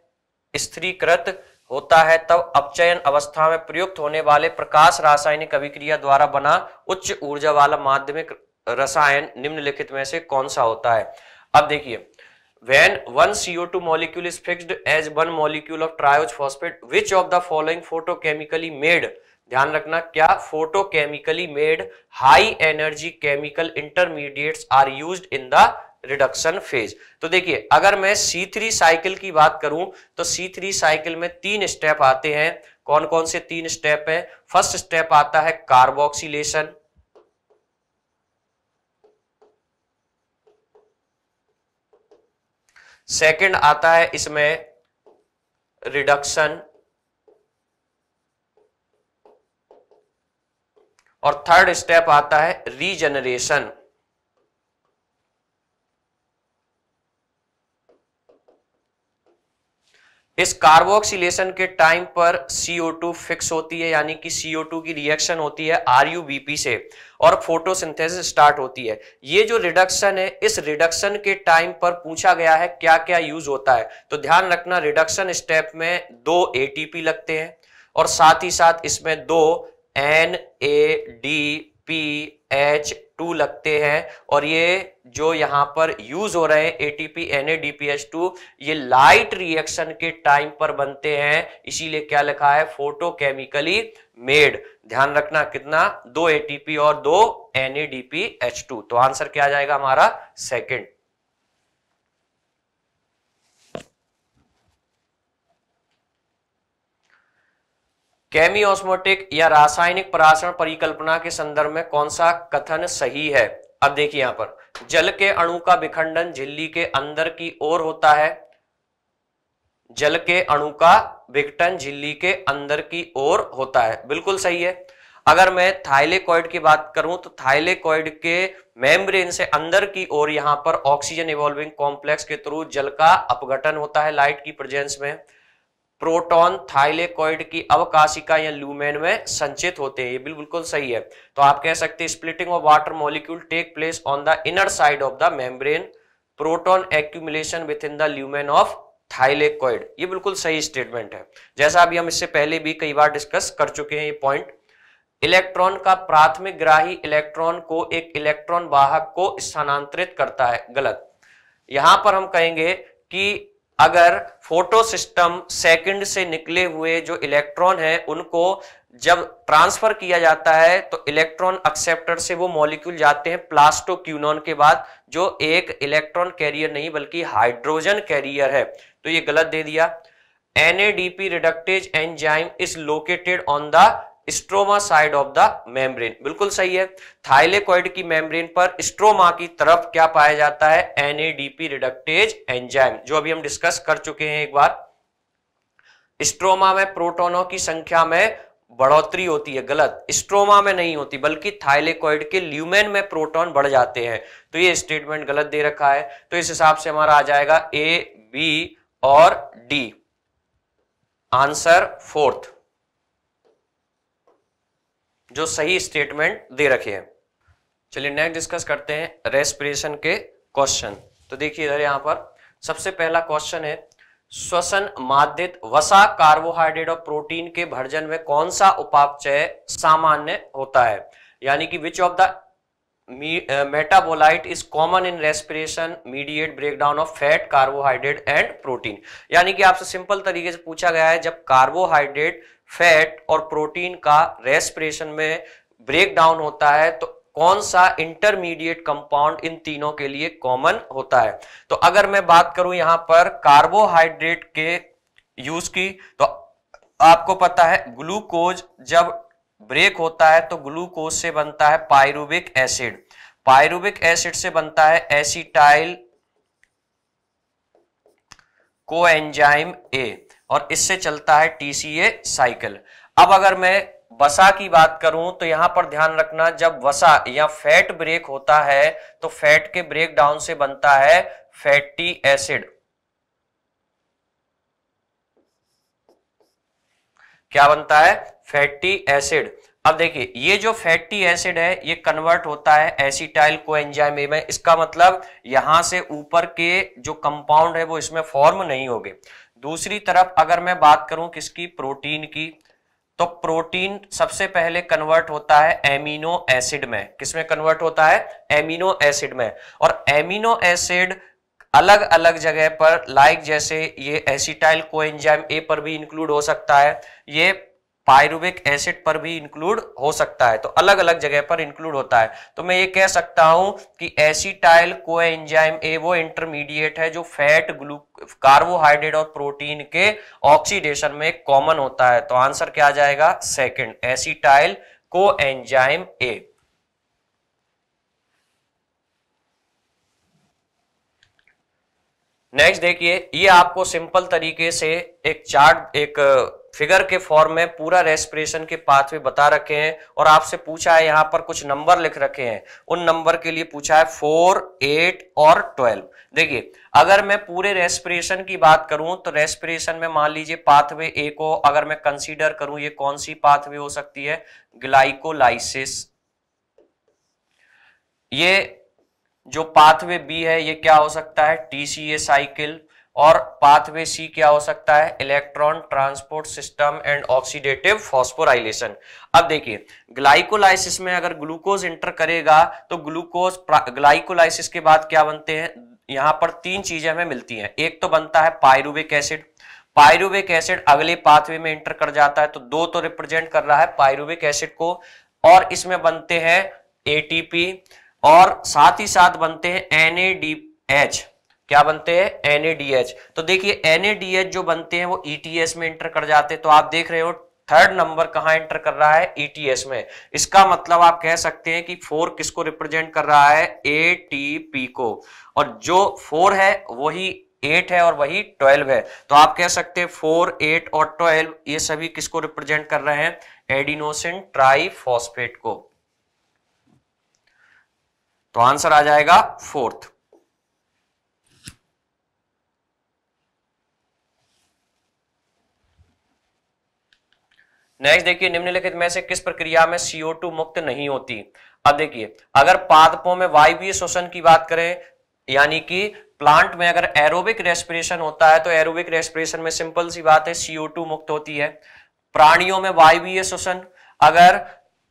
स्थिरीकृत होता है तब अपचयन अवस्था में प्रयुक्त होने वाले प्रकाश रासायनिक अभिक्रिया द्वारा बना उच्च ऊर्जा वाला माध्यमिक रसायन निम्नलिखित में से कौन सा होता है। अब देखिए, when one C O two molecule is fixed as one molecule of triose phosphate, which of the following photochemically made, ध्यान रखना क्या, photochemically made high energy chemical intermediates are used in the reduction phase. तो देखिए, अगर मैं सी three cycle की बात करूं तो सी थ्री साइकिल में तीन स्टेप आते हैं। कौन कौन से तीन स्टेप है? फर्स्ट स्टेप आता है कार्बोक्सिलेशन, सेकंड आता है इसमें रिडक्शन, और थर्ड स्टेप आता है रीजनरेशन। इस कार्बोक्सिलेशन के टाइम पर सी ओ टू फिक्स होती है, यानी कि सी ओ टू की रिएक्शन होती है आर यू बी पी से और फोटोसिंथेसिस स्टार्ट होती है। ये जो रिडक्शन है, इस रिडक्शन के टाइम पर पूछा गया है क्या क्या यूज होता है। तो ध्यान रखना, रिडक्शन स्टेप में दो ए टी पी लगते हैं और साथ ही साथ इसमें दो N A D P H two लगते हैं, और ये जो यहाँ पर यूज हो रहे हैं A T P N A D P H two, ये लाइट रिएक्शन के टाइम पर बनते हैं, इसीलिए क्या लिखा है, फोटोकेमिकली मेड। ध्यान रखना कितना, दो ए टी पी और दो N A D P H two. तो आंसर क्या आ जाएगा हमारा, सेकंड। केमी ऑस्मोटिक या रासायनिक परासरण परिकल्पना के संदर्भ में कौन सा कथन सही है। अब देखिए, यहां पर जल के अणु का विखंडन झिल्ली के अंदर की ओर होता है, जल के अणु का विघटन झिल्ली के अंदर की ओर होता है, बिल्कुल सही है। अगर मैं थाइलेकॉइड की बात करूं तो थाइलेकॉइड के मेम्ब्रेन से अंदर की ओर यहां पर ऑक्सीजन इवॉल्विंग कॉम्प्लेक्स के थ्रू जल का अपघटन होता है लाइट की प्रेजेंस में। प्रोटॉन थाइलेकॉइड की अवकाशिका या ल्यूमेन में संचित होते हैं, ये बिल्कुल सही है। तो आप कह सकते हैं splitting of water molecule take place on the inner side of the membrane, proton accumulation within the lumen of thylakoid, ये बिल्कुल सही स्टेटमेंट है। जैसा अभी हम इससे पहले भी कई बार डिस्कस कर चुके हैं ये पॉइंट। इलेक्ट्रॉन का प्राथमिक ग्राही इलेक्ट्रॉन को एक इलेक्ट्रॉन वाहक को स्थानांतरित करता है, गलत। यहां पर हम कहेंगे कि अगर फोटो सिस्टम सेकंड से निकले हुए जो इलेक्ट्रॉन है उनको जब ट्रांसफर किया जाता है तो इलेक्ट्रॉन एक्सेप्टर से वो मॉलिक्यूल जाते हैं प्लास्टोक्यूनॉन के बाद, जो एक इलेक्ट्रॉन कैरियर नहीं बल्कि हाइड्रोजन कैरियर है। तो ये गलत दे दिया। N A D P reductase enzyme is located on the stroma side of the membrane, बिल्कुल सही है। थाइलेकॉइड की मेम्ब्रेन पर स्ट्रोमा की तरफ क्या पाया जाता है, N A D P reductase enzyme, जो अभी हम डिस्कस कर चुके हैं एक बार। स्ट्रोमा में प्रोटोनों की संख्या में बढ़ोतरी होती है, गलत, स्ट्रोमा में नहीं होती बल्कि थाइलेकॉइड के ल्यूमेन में प्रोटॉन बढ़ जाते हैं, तो ये स्टेटमेंट गलत दे रखा है। तो इस हिसाब से हमारा आ जाएगा ए, बी और डी, आंसर फोर्थ, जो सही स्टेटमेंट दे रखे हैं। चलिए नेक्स्ट डिस्कस करते हैं रेस्पिरेशन के क्वेश्चन। तो देखिए इधर यहाँ पर सबसे पहला क्वेश्चन है, श्वसन माध्यित वसा कार्बोहाइड्रेट और प्रोटीन के भर्जन में कौन सा उपापचय सामान्य होता है, यानी कि which of the metabolite is common in respiration mediate breakdown of fat carbohydrate and protein. यानी कि आपसे सिंपल तरीके से पूछा गया है, जब कार्बोहाइड्रेट, फैट और प्रोटीन का रेस्पिरेशन में ब्रेकडाउन होता है तो कौन सा इंटरमीडिएट कंपाउंड इन तीनों के लिए कॉमन होता है। तो अगर मैं बात करूं यहां पर कार्बोहाइड्रेट के यूज की, तो आपको पता है ग्लूकोज जब ब्रेक होता है तो ग्लूकोज से बनता है पाइरूविक एसिड, पाइरूविक एसिड से बनता है एसिटाइल कोएंजाइम ए और इससे चलता है टी सी ए साइकिल। अब अगर मैं वसा की बात करूं तो यहां पर ध्यान रखना, जब वसा या फैट ब्रेक होता है तो फैट के ब्रेकडाउन से बनता है फैटी एसिड। क्या बनता है, फैटी एसिड। अब देखिए ये जो फैटी एसिड है ये कन्वर्ट होता है एसिटाइल कोएंजाइम ए में, इसका मतलब यहां से ऊपर के जो कंपाउंड है वो इसमें फॉर्म नहीं होंगे। दूसरी तरफ अगर मैं बात करूं किसकी, प्रोटीन की, तो प्रोटीन सबसे पहले कन्वर्ट होता है एमिनो एसिड में, किसमें कन्वर्ट होता है, एमिनो एसिड में। और एमिनो एसिड अलग अलग जगह पर, लाइक जैसे ये एसिटाइल कोएंजाइम ए पर भी इंक्लूड हो सकता है, ये पाइरूविक एसिड पर भी इंक्लूड हो सकता है, तो अलग अलग जगह पर इंक्लूड होता है। तो मैं ये कह सकता हूं कि एसिटाइल कोएंजाइम ए वो इंटरमीडिएट है जो फैट, ग्लू, कार्बोहाइड्रेट और प्रोटीन के ऑक्सीडेशन में कॉमन होता है। तो आंसर क्या आ जाएगा, second, acetyl coenzyme A. Next देखिए, ये आपको सिंपल तरीके से एक चार्ट, एक फिगर के फॉर्म में पूरा रेस्पिरेशन के पाथवे बता रखे हैं और आपसे पूछा है, यहाँ पर कुछ नंबर लिख रखे हैं, उन नंबर के लिए पूछा है फोर, एट और ट्वेल्व। देखिए अगर मैं पूरे रेस्पिरेशन की बात करूं तो रेस्पिरेशन में मान लीजिए पाथवे ए को अगर मैं कंसीडर करूं, ये कौन सी पाथवे हो सकती है, ग्लाइकोलाइसिस। ये जो पाथवे बी है ये क्या हो सकता है, टी सी ए साइकिल। और पाथवे सी क्या हो सकता है, electron transport system and oxidative phosphorylation. अब देखिए ग्लाइकोलाइसिस में अगर ग्लूकोज इंटर करेगा तो ग्लूकोज, ग्लाइकोलाइसिस के बाद क्या बनते हैं, यहाँ पर तीन चीजें हमें मिलती हैं, एक तो बनता है पाइरूविक एसिड, पाइरूविक एसिड अगले पाथवे में इंटर कर जाता है, तो दो तो रिप्रेजेंट कर रहा है पाइरूविक एसिड को, और इसमें बनते हैं ए टी पी और साथ ही साथ बनते हैं एन ए डी एच, क्या बनते हैं, एन ए डी एच। तो देखिए एन ए डी एच जो बनते हैं वो ई टी एस में इंटर कर जाते हैं, तो आप देख रहे हो थर्ड नंबर कहाँ इंटर कर रहा है, ई टी एस में। इसका मतलब आप कह सकते हैं कि फोर किसको रिप्रेजेंट कर रहा है, ए टी पी को, और जो फोर है वही एट है और वही ट्वेल्व है। तो आप कह सकते हैं फोर, एट और ट्वेल्व ये सभी किसको रिप्रेजेंट कर रहे हैं, एडिनोसिन ट्राइफॉस्फेट को। तो आंसर आ जाएगा फोर्थ। नेक्स्ट देखिए, निम्नलिखित में से किस प्रक्रिया में सी ओ टू मुक्त नहीं होती। अब देखिए अगर पादपों में वायवीय श्वसन की बात करें, यानी कि प्लांट में अगर एरोबिक रेस्पिरेशन होता है तो एरोबिक रेस्पिरेशन में सिंपल सी बात है सी ओ टू मुक्त होती है। प्राणियों में वायवीय श्वसन, अगर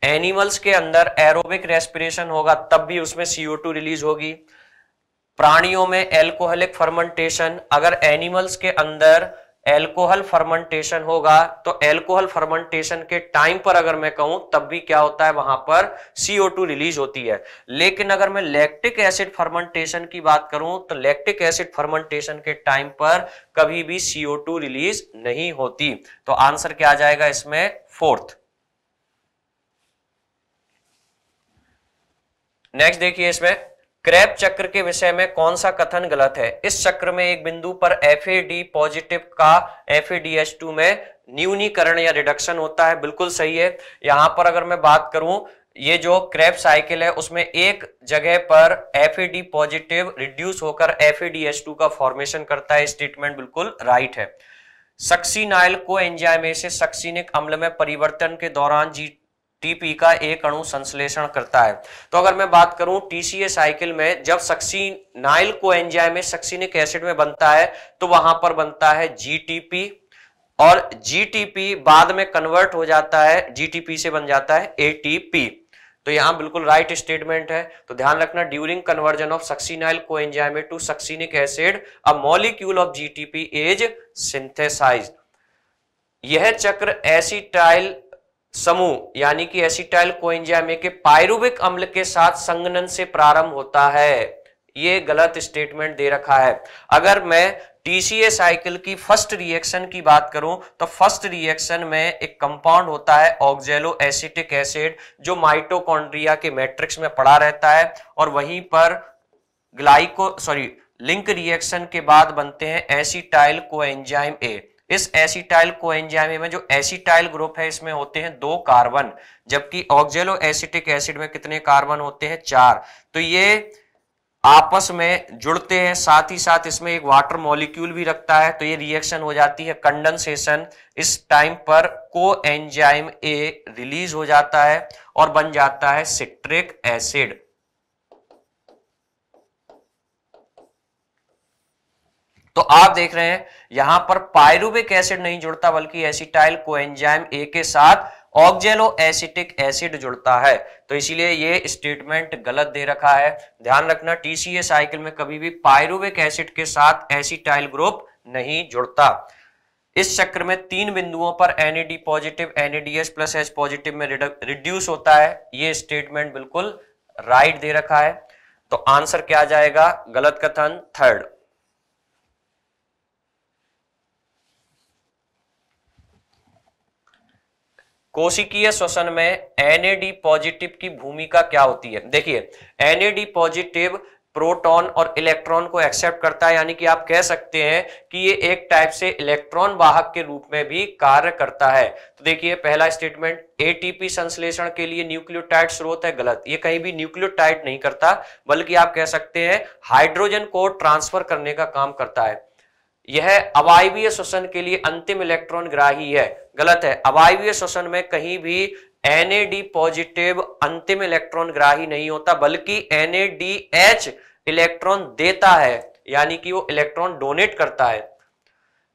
एनिमल्स के अंदर एरोबिक रेस्पिरेशन होगा तब भी उसमें सी ओ टू रिलीज होगी। प्राणियों में एल्कोहलिक फर्मेंटेशन, अगर एनिमल्स के अंदर एल्कोहल फर्मेंटेशन होगा तो एल्कोहल फर्मेंटेशन के टाइम पर अगर मैं कहूं तब भी क्या होता है, वहां पर सी ओ टू रिलीज होती है। लेकिन अगर मैं लैक्टिक एसिड फर्मेंटेशन की बात करूं तो लैक्टिक एसिड फर्मेंटेशन के टाइम पर कभी भी सी ओ टू रिलीज नहीं होती। तो आंसर क्या आ जाएगा इसमें, फोर्थ। नेक्स्ट देखिए इसमें क्रैब चक्र के विषय में कौन सा कथन गलत है। इस चक्र में एक बिंदु पर एफ ए डी पॉजिटिव का F A D H two में न्यूनीकरण या रिडक्शन होता है, बिल्कुल सही है। यहां पर अगर मैं बात करूं, ये जो क्रैब साइकिल है उसमें एक जगह पर F A D positive reduce होकर F A D H two का फॉर्मेशन करता है, स्टेटमेंट बिल्कुल राइट है। सक्सीनाइल को एंजाइम से सक्सीनिक अम्ल में परिवर्तन के दौरान जी टीपी का एक अणु संश्लेषण करता है। तो अगर मैं बात करूं टीसीए साइकिल में, जब सक्सीनाइल कोएंजाइम सक्सीनिक एसिड में बनता है तो वहां पर बनता है जीटीपी, और जीटीपी बाद में कन्वर्ट हो जाता है, जीटीपी से बन जाता है एटीपी। तो यहाँ बिल्कुल राइट स्टेटमेंट है। तो ध्यान रखना, during conversion of succinyl coenzyme to succinic acid a molecule of GTP is synthesized. यह चक्र एसिटाइल समूह यानी कि एसिटाइल कोएंजाइम के पायरुविक अम्ल के साथ संघनन से प्रारंभ होता है। ये गलत स्टेटमेंट दे रखा है। अगर मैं टीसीए साइकिल की फर्स्ट रिएक्शन की बात करूं तो फर्स्ट रिएक्शन में एक कंपाउंड होता है ऑक्जेलो एसिटिक एसिड, जो माइटोकॉन्ड्रिया के मैट्रिक्स में पड़ा रहता है, और वहीं पर ग्लाइको सॉरी लिंक रिएक्शन के बाद बनते हैं एसिटाइल कोएंजाइम ए। इस एसिटाइल कोएंजाइम में जो एसिटाइल ग्रुप है इसमें होते हैं दो कार्बन, जबकि ऑक्जेलो एसिटिक एसिड में कितने कार्बन होते हैं? चार। तो ये आपस में जुड़ते हैं, साथ ही साथ इसमें एक वाटर मॉलिक्यूल भी रखता है, तो ये रिएक्शन हो जाती है कंडेंसेशन। इस टाइम पर कोएंजाइम ए रिलीज हो जाता है और बन जाता है सिट्रिक एसिड। तो आप देख रहे हैं यहां पर पायरुविक एसिड नहीं जुड़ता, बल्कि एसिटाइल कोएंजाइम ए के साथ ऑक्जेलो एसिटिक एसिड जुड़ता है। तो इसीलिए ये स्टेटमेंट गलत दे रखा है। ध्यान रखना, टीसीए साइकिल में कभी भी पायरुविक एसिड के साथ एसिटाइल ग्रुप नहीं जुड़ता। इस चक्र में तीन बिंदुओं पर N A D positive N A D H plus H positive में रिड्यूस होता है। ये स्टेटमेंट बिल्कुल राइट दे रखा है। तो आंसर क्या आ जाएगा? गलत कथन थर्ड। कोशिकीय श्वसन में एन ए डी पॉजिटिव की भूमिका क्या होती है? देखिए, N A D positive proton और इलेक्ट्रॉन को एक्सेप्ट करता है, यानी कि आप कह सकते हैं कि ये एक टाइप से इलेक्ट्रॉन वाहक के रूप में भी कार्य करता है। तो देखिए, पहला स्टेटमेंट ए टी पी संश्लेषण के लिए न्यूक्लियोटाइड स्रोत है, गलत। ये कहीं भी न्यूक्लियोटाइड नहीं करता, बल्कि आप कह सकते हैं हाइड्रोजन को ट्रांसफर करने का काम करता है। यह अवायवीय श्वसन के लिए अंतिम इलेक्ट्रॉन ग्राही है, गलत है। अवायवीय श्वसन में कहीं भी एन ए डी पॉजिटिव अंतिम इलेक्ट्रॉन ग्राही नहीं होता, बल्कि N A D H electron देता है, यानी कि वो इलेक्ट्रॉन डोनेट करता है।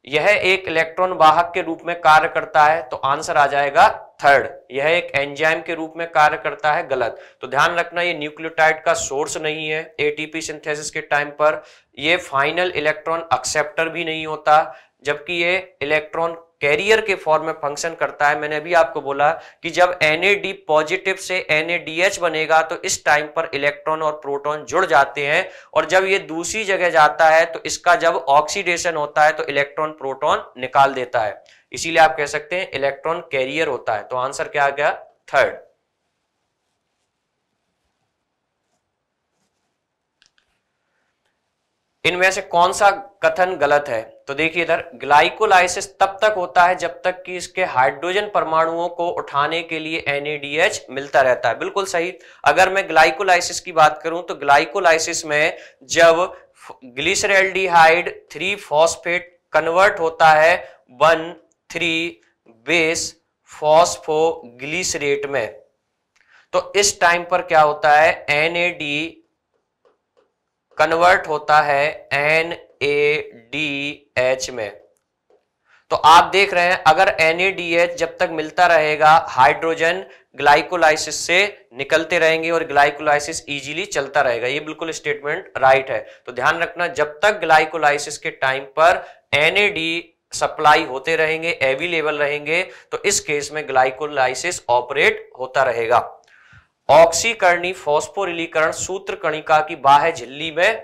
यह एक इलेक्ट्रॉन वाहक के रूप में कार्य करता है, तो आंसर आ जाएगा थर्ड। यह एक एंजाइम के रूप में कार्य करता है, गलत। तो ध्यान रखना, ये न्यूक्लियोटाइड का सोर्स नहीं है ए टी पी सिंथेसिस के टाइम पर। ये फाइनल इलेक्ट्रॉन एक्सेप्टर भी नहीं होता, जबकि ये इलेक्ट्रॉन कैरियर के फॉर्म में फंक्शन करता है। मैंने अभी आपको बोला कि जब एन ए डी पॉजिटिव से एन ए डी एच बनेगा तो इस टाइम पर इलेक्ट्रॉन और प्रोटॉन जुड़ जाते हैं, और जब ये दूसरी जगह जाता है तो इसका जब ऑक्सीडेशन होता है तो इलेक्ट्रॉन प्रोटॉन निकाल देता है। इसीलिए आप कह सकते हैं इलेक्ट्रॉन कैरियर होता है। तो आंसर क्या आ गया? थर्ड। इनमें से कौन सा कथन गलत है? तो देखिए, इधर ग्लाइकोलाइसिस तब तक होता है जब तक कि इसके हाइड्रोजन परमाणुओं को उठाने के लिए एन ए डी एच मिलता रहता है, बिल्कुल सही। अगर मैं ग्लाइकोलाइसिस की बात करूं तो ग्लाइकोलाइसिस में जब ग्लिसरल्डिहाइड थ्री फॉस्फेट कन्वर्ट होता है वन थ्री बेस फॉस्फोग्लिसरेट में, तो इस टाइम पर क्या होता है? एन ए डी कन्वर्ट होता है एन ए डी एच में। तो आप देख रहे हैं, अगर एन ए डी एच जब तक मिलता रहेगा, हाइड्रोजन ग्लाइकोलाइसिस से निकलते रहेंगे और ग्लाइकोलाइसिस इजीली चलता रहेगा। ये बिल्कुल स्टेटमेंट राइट है। तो ध्यान रखना, जब तक ग्लाइकोलाइसिस के टाइम पर एन ए डी सप्लाई होते रहेंगे, अवेलेबल रहेंगे, तो इस केस में ग्लाइकोलाइसिस ऑपरेट होता रहेगा। ऑक्सीकरणी फॉस्फोरिलीकरण सूत्र कणिका की बाह्य झिल्ली में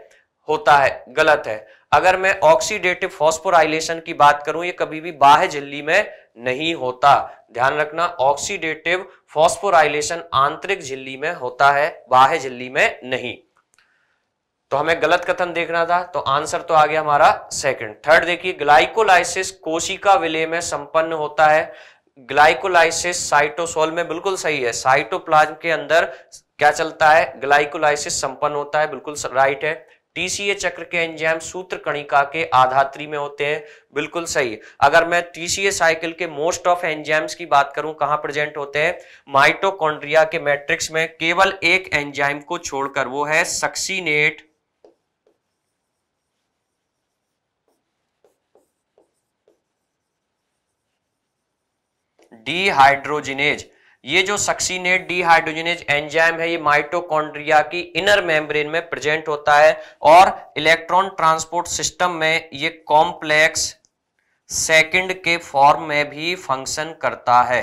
होता है, गलत है। अगर मैं ऑक्सीडेटिव फॉस्फोराइलेशन की बात करूं, ये कभी भी बाह्य झिल्ली में नहीं होता। ध्यान रखना, ऑक्सीडेटिव फॉस्फोराइलेशन आंतरिक झिल्ली में होता है, बाह्य झिल्ली में नहीं। तो हमें गलत कथन देखना था, तो आंसर तो आ गया हमारा सेकंड। थर्ड देखिए, ग्लाइकोलाइसिस कोशिका विलय में संपन्न होता है। ग्लाइकोलाइसिस साइटोसोल में बिल्कुल सही है, साइटोप्लाज्म के अंदर क्या चलता है, ग्लाइकोलाइसिस संपन्न होता है, बिल्कुल राइट है। टीसीए चक्र के एंजाइम सूत्र कणिका के आधात्री में होते हैं, बिल्कुल सही। अगर मैं टीसीए साइकिल के मोस्ट ऑफ एंजाइम्स की बात करूं, कहां प्रेजेंट होते हैं, माइटोकॉन्ड्रिया के मैट्रिक्स में, केवल एक एंजाइम को छोड़कर, वो है सक्सिनेट डिहाइड्रोजिनेज। ये जो सक्सिनेट डिहाइड्रोजिनेज एंजाइम है, ये माइटोकॉन्ड्रिया की इनर मेम्ब्रेन में प्रेजेंट होता है और इलेक्ट्रॉन ट्रांसपोर्ट सिस्टम में ये कॉम्प्लेक्स सेकंड के फॉर्म में भी फंक्शन करता है।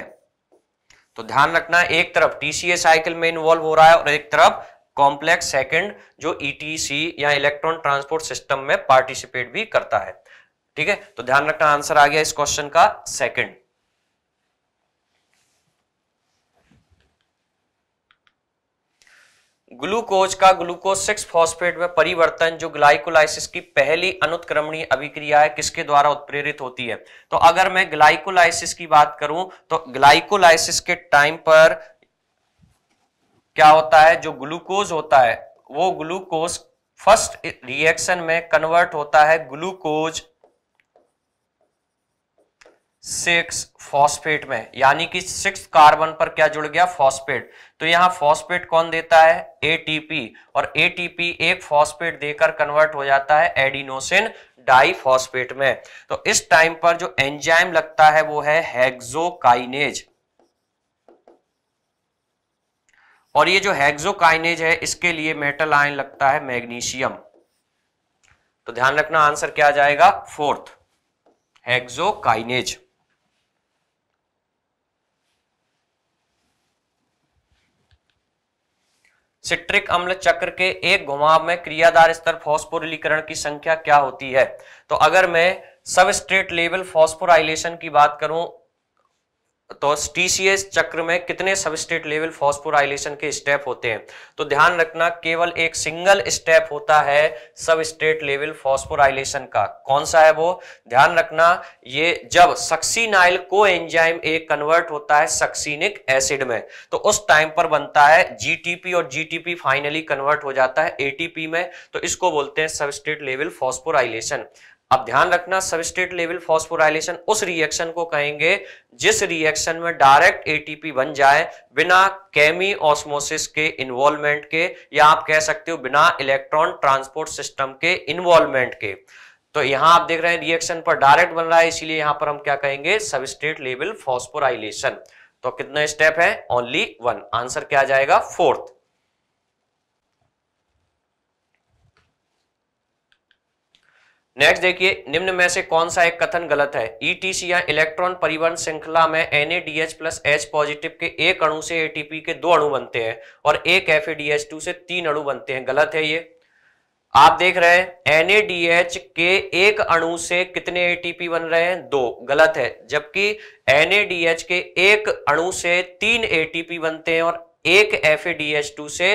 तो ध्यान रखना, एक तरफ टीसीए साइकिल में इन्वॉल्व हो रहा है और एक तरफ कॉम्प्लेक्स सेकंड जो ईटीसी या इलेक्ट्रॉन ट्रांसपोर्ट सिस्टम में पार्टिसिपेट भी करता है। ठीक है, तो ध्यान रखना आंसर आ गया इस क्वेश्चन का सेकंड। ग्लूकोज का ग्लूकोज सिक्स फॉस्फेट में परिवर्तन जो ग्लाइकोलाइसिस की पहली अनुत्क्रमणीय अभिक्रिया है, किसके द्वारा उत्प्रेरित होती है। तो अगर मैं ग्लाइकोलाइसिस की बात करूं तो ग्लाइकोलाइसिस के टाइम पर क्या होता है, जो ग्लूकोज होता है वो ग्लूकोज फर्स्ट रिएक्शन में कन्वर्ट होता है ग्लूकोज सिक्स फॉस्फेट में, यानी कि सिक्स कार्बन पर क्या जुड़ गया, फॉस्फेट। तो यहाँ फॉस्फेट कौन देता है, एटीपी, और एटीपी एक फॉस्फेट देकर कन्वर्ट हो जाता है एडिनोसिन डाइफॉस्फेट में। तो इस टाइम पर जो एंजाइम लगता है वो है हेक्सोकाइनेज, और ये जो हेक्सोकाइनेज है इसके लिए मेटल आयन लगता है मैग्नीशियम। तो ध्यान रखना आंसर क्या आ जाएगा, फोर्थ, हेक्सोकाइनेज। सिट्रिक अम्ल चक्र के एक घुमाव में क्रियाधार स्तर फॉस्फोरिलीकरण की संख्या क्या होती है। तो अगर मैं सबस्ट्रेट लेवल फॉस्फोराइलेशन की बात करूं तो टीसीएस चक्र में कितने सबस्ट्रेट लेवल फॉस्फोराइलेशन के स्टेप होते हैं। तो ध्यान रखना, केवल एक सिंगल स्टेप होता है सबस्ट्रेट लेवल फॉस्फोराइलेशन का, कौन सा है वो, ध्यान रखना। ये जब सक्सिनाइल कोएंजाइम ए कन्वर्ट होता है सक्सिनिक एसिड में, तो उस टाइम पर बनता है जीटीपी, और जीटीपी फाइनली कन्वर्ट हो जाता है एटीपी में। तो इसको बोलते हैं सबस्ट्रेट लेवल फॉस्फोराइलेशन। अब ध्यान रखना, सबस्ट्रेट लेवल फॉस्फोराइलेशन उस रिएक्शन को कहेंगे जिस रिएक्शन में डायरेक्ट एटीपी बन जाए बिना केमी ऑस्मोसिस के इन्वॉल्वमेंट के, या आप कह सकते हो बिना इलेक्ट्रॉन ट्रांसपोर्ट सिस्टम के इन्वॉल्वमेंट के। तो यहां आप देख रहे हैं रिएक्शन पर डायरेक्ट बन रहा है, इसीलिए यहां पर हम क्या कहेंगे, सबस्ट्रेट लेवल फॉस्फोराइलेशन। तो कितने स्टेप है, ओनली वन, आंसर क्या आ जाएगा, फोर्थ। नेक्स्ट देखिए, निम्न में से कौन सा एक कथन गलत है। ईटीसी या इलेक्ट्रॉन परिवहन श्रृंखला में एनएडीएच प्लस एच पॉजिटिव के एक अणु से एटीपी के दो अणु बनते हैं और एक एफएडीएच टू से तीन अणु बनते हैं, गलत है ये। आप देख रहे हैं एनएडीएच के एक अणु से कितने एटीपी बन रहे हैं, दो, गलत है। जबकि एनएडीएच के एक अणु से तीन एटीपी बनते हैं और एक एफएडीएच टू से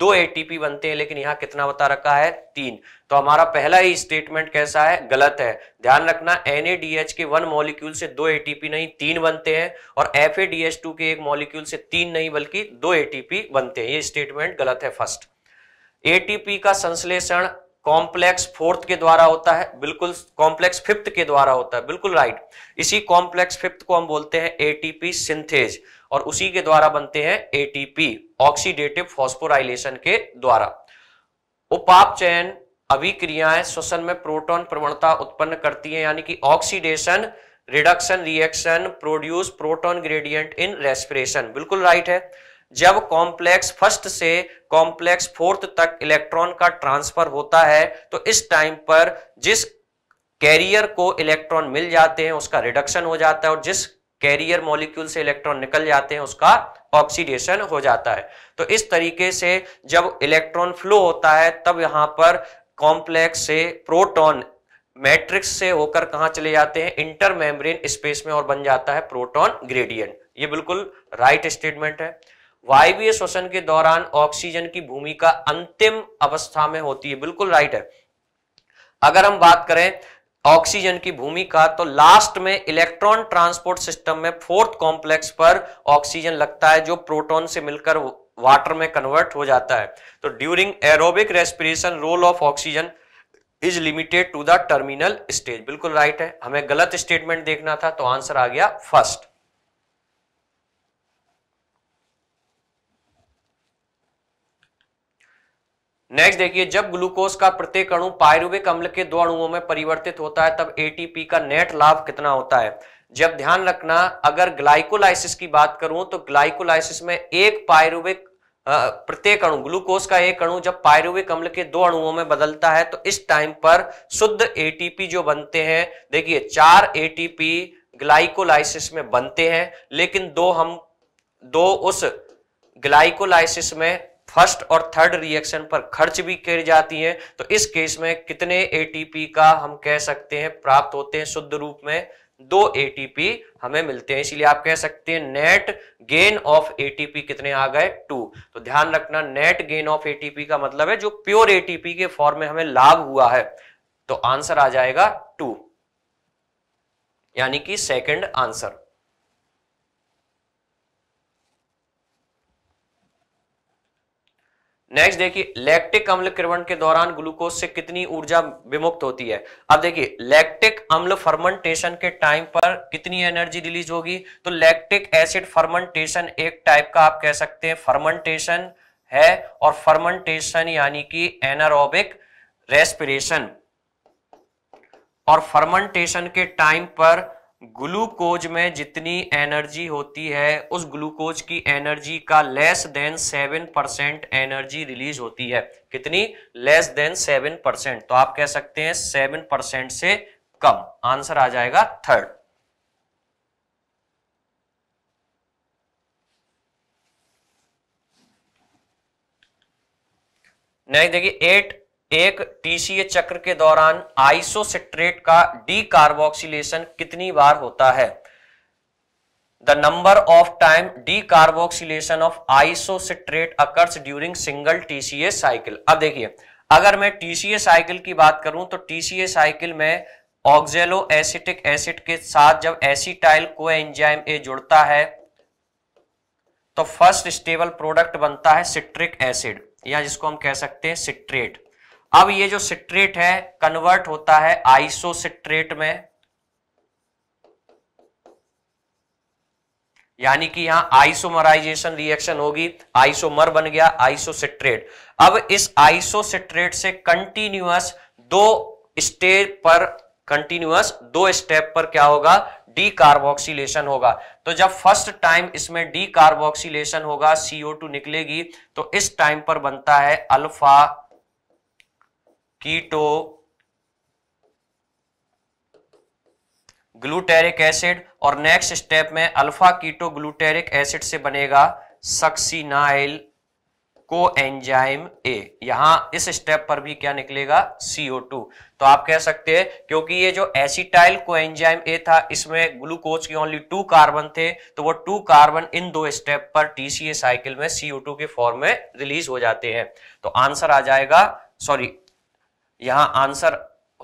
दो एटीपी बनते हैं, लेकिन यहाँ कितना बता रखा है, तीन। तो हमारा पहला ही स्टेटमेंट कैसा है, गलत है। ध्यान रखना, एनएडीएच के वन मॉलिक्यूल से दो एटीपी नहीं तीन बनते हैं और एफएडीएच टू के एक मॉलिक्यूल से तीन नहीं बल्कि दो एटीपी बनते हैं, ये स्टेटमेंट गलत है फर्स्ट। एटीपी का संश्लेषण कॉम्प्लेक्स फोर्थ के द्वारा होता है, बिल्कुल, कॉम्प्लेक्स फिफ्थ के द्वारा होता है, बिल्कुल राइट। इसी कॉम्प्लेक्स फिफ्थ को हम बोलते हैं एटीपी सिंथेज और उसी के द्वारा बनते हैं एटीपी, ऑक्सीडेटिव फॉस्फोराइलेशन के द्वारा। उपाप चयन अभिक्रियाएं श्वसन में प्रोटॉन प्रवणता उत्पन्न करती है, यानी कि oxidation reduction reaction produce proton gradient in respiration, बिल्कुल राइट है। जब कॉम्प्लेक्स फर्स्ट से कॉम्प्लेक्स फोर्थ तक इलेक्ट्रॉन का ट्रांसफर होता है तो इस टाइम पर जिस कैरियर को इलेक्ट्रॉन मिल जाते हैं उसका रिडक्शन हो जाता है और जिस कैरियर मॉलिक्यूल से इलेक्ट्रॉन निकल जाते हैं उसका ऑक्सीडेशन हो जाता है। तो इस तरीके से जब इलेक्ट्रॉन फ्लो होता है तब यहाँ पर कॉम्प्लेक्स से प्रोटॉन मैट्रिक्स से होकर कहां चले जाते हैं, इंटरमेम्ब्रेन स्पेस में, और बन जाता है प्रोटॉन ग्रेडियंट। ये बिल्कुल राइट स्टेटमेंट है। वायवीय श्वसन के दौरान ऑक्सीजन की भूमिका अंतिम अवस्था में होती है, बिल्कुल राइट है। अगर हम बात करें ऑक्सीजन की भूमिका, तो लास्ट में इलेक्ट्रॉन ट्रांसपोर्ट सिस्टम में फोर्थ कॉम्प्लेक्स पर ऑक्सीजन लगता है जो प्रोटॉन से मिलकर वाटर में कन्वर्ट हो जाता है। तो during aerobic respiration role of oxygen is limited to the terminal stage, बिल्कुल राइट है। हमें गलत स्टेटमेंट देखना था, तो आंसर आ गया फर्स्ट। नेक्स्ट देखिए, जब ग्लूकोज का प्रत्येक अणु पायरुविक अम्ल के दो अणुओं में परिवर्तित होता है तब एटीपी का नेट लाभ कितना होता है। जब ध्यान रखना, अगर ग्लाइकोलाइसिस की बात करूं तो ग्लाइकोलाइसिस में एक पायरुविक प्रत्येक अणु, ग्लूकोज का एक अणु जब पायरुविक अम्ल के दो अणुओं में बदलता है तो इस टाइम पर शुद्ध एटीपी जो बनते हैं, देखिए चार एटीपी ग्लाइकोलाइसिस में बनते हैं, लेकिन दो हम दो उस ग्लाइकोलाइसिस में फर्स्ट और थर्ड रिएक्शन पर खर्च भी की जाती है। तो इस केस में कितने एटीपी का हम कह सकते हैं प्राप्त होते हैं, शुद्ध रूप में दो एटीपी हमें मिलते हैं। इसीलिए आप कह सकते हैं नेट गेन ऑफ एटीपी कितने आ गए, टू। तो ध्यान रखना नेट गेन ऑफ एटीपी का मतलब है जो प्योर एटीपी के फॉर्म में हमें लाभ हुआ है, तो आंसर आ जाएगा टू, यानी कि सेकेंड आंसर। नेक्स्ट देखिए, लैक्टिक अम्ल किण्वन के दौरान ग्लूकोज से कितनी ऊर्जा विमुक्त होती है। अब देखिए लैक्टिक अम्ल फर्मेंटेशन के टाइम पर कितनी एनर्जी रिलीज होगी, तो लैक्टिक एसिड फर्मेंटेशन एक टाइप का आप कह सकते हैं फर्मेंटेशन है, और फर्मेंटेशन यानी कि एनारोबिक रेस्पिरेशन, और फर्मेंटेशन के टाइम पर ग्लूकोज में जितनी एनर्जी होती है उस ग्लूकोज की एनर्जी का less than seven percent energy release होती है। कितनी? लेस देन सेवन परसेंट, तो आप कह सकते हैं सेवन परसेंट से कम, आंसर आ जाएगा थर्ड। नेक्स्ट देखिए, एट एक टीसीए चक्र के दौरान आइसोसिट्रेट का डीकार्बोक्सिलेशन कितनी बार होता है। The number of time decarboxylation of isocitrate occurs during single TCA cycle. अब देखिए, अगर मैं टीसीए साइकिल की बात करूं तो टीसीए साइकिल में ऑक्जेलो एसिटिक एसिड के साथ जब एसिटाइल कोएंजाइम ए जुड़ता है तो फर्स्ट स्टेबल प्रोडक्ट बनता है सिट्रिक एसिड, या जिसको हम कह सकते हैं सिट्रेट। अब ये जो सिट्रेट है कन्वर्ट होता है आइसोसिट्रेट में, यानी कि यहां आइसोमराइजेशन रिएक्शन होगी, आइसोमर बन गया आइसोसिट्रेट। अब इस आइसोसिट्रेट से कंटिन्यूअस दो स्टेप पर कंटिन्यूअस दो स्टेप पर क्या होगा, डीकार्बोक्सिलेशन होगा। तो जब फर्स्ट टाइम इसमें डीकार्बोक्सिलेशन होगा, सी ओ टू निकलेगी, तो इस टाइम पर बनता है अल्फा कीटो ग्लूटेरिक एसिड, और नेक्स्ट स्टेप में अल्फा कीटो ग्लूटेरिक एसिड से बनेगा सक्सिनाइल कोएंजाइम ए। यहां इस स्टेप पर भी क्या निकलेगा, सी ओ टू। तो आप कह सकते हैं क्योंकि ये जो एसिटाइल कोएंजाइम ए था इसमें ग्लूकोज के ओनली टू कार्बन थे, तो वो टू कार्बन इन दो स्टेप पर टीसीए साइकिल में सी ओ टू के फॉर्म में रिलीज हो जाते हैं। तो आंसर आ जाएगा, सॉरी यहां आंसर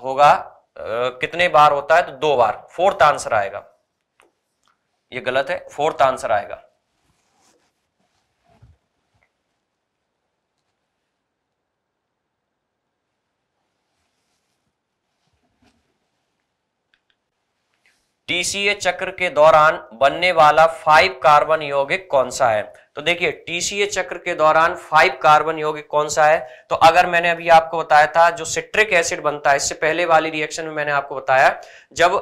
होगा आ, कितने बार होता है, तो दो बार, फोर्थ आंसर आएगा। ये गलत है, फोर्थ आंसर आएगा। टीसीए चक्र के दौरान बनने वाला फाइव कार्बन यौगिक कौन सा है। तो देखिए टीसीए चक्र के दौरान फाइव कार्बन यौगिक कौन सा है, तो अगर मैंने अभी आपको बताया था जो सिट्रिक एसिड बनता है, इससे पहले वाली रिएक्शन में मैंने आपको बताया जब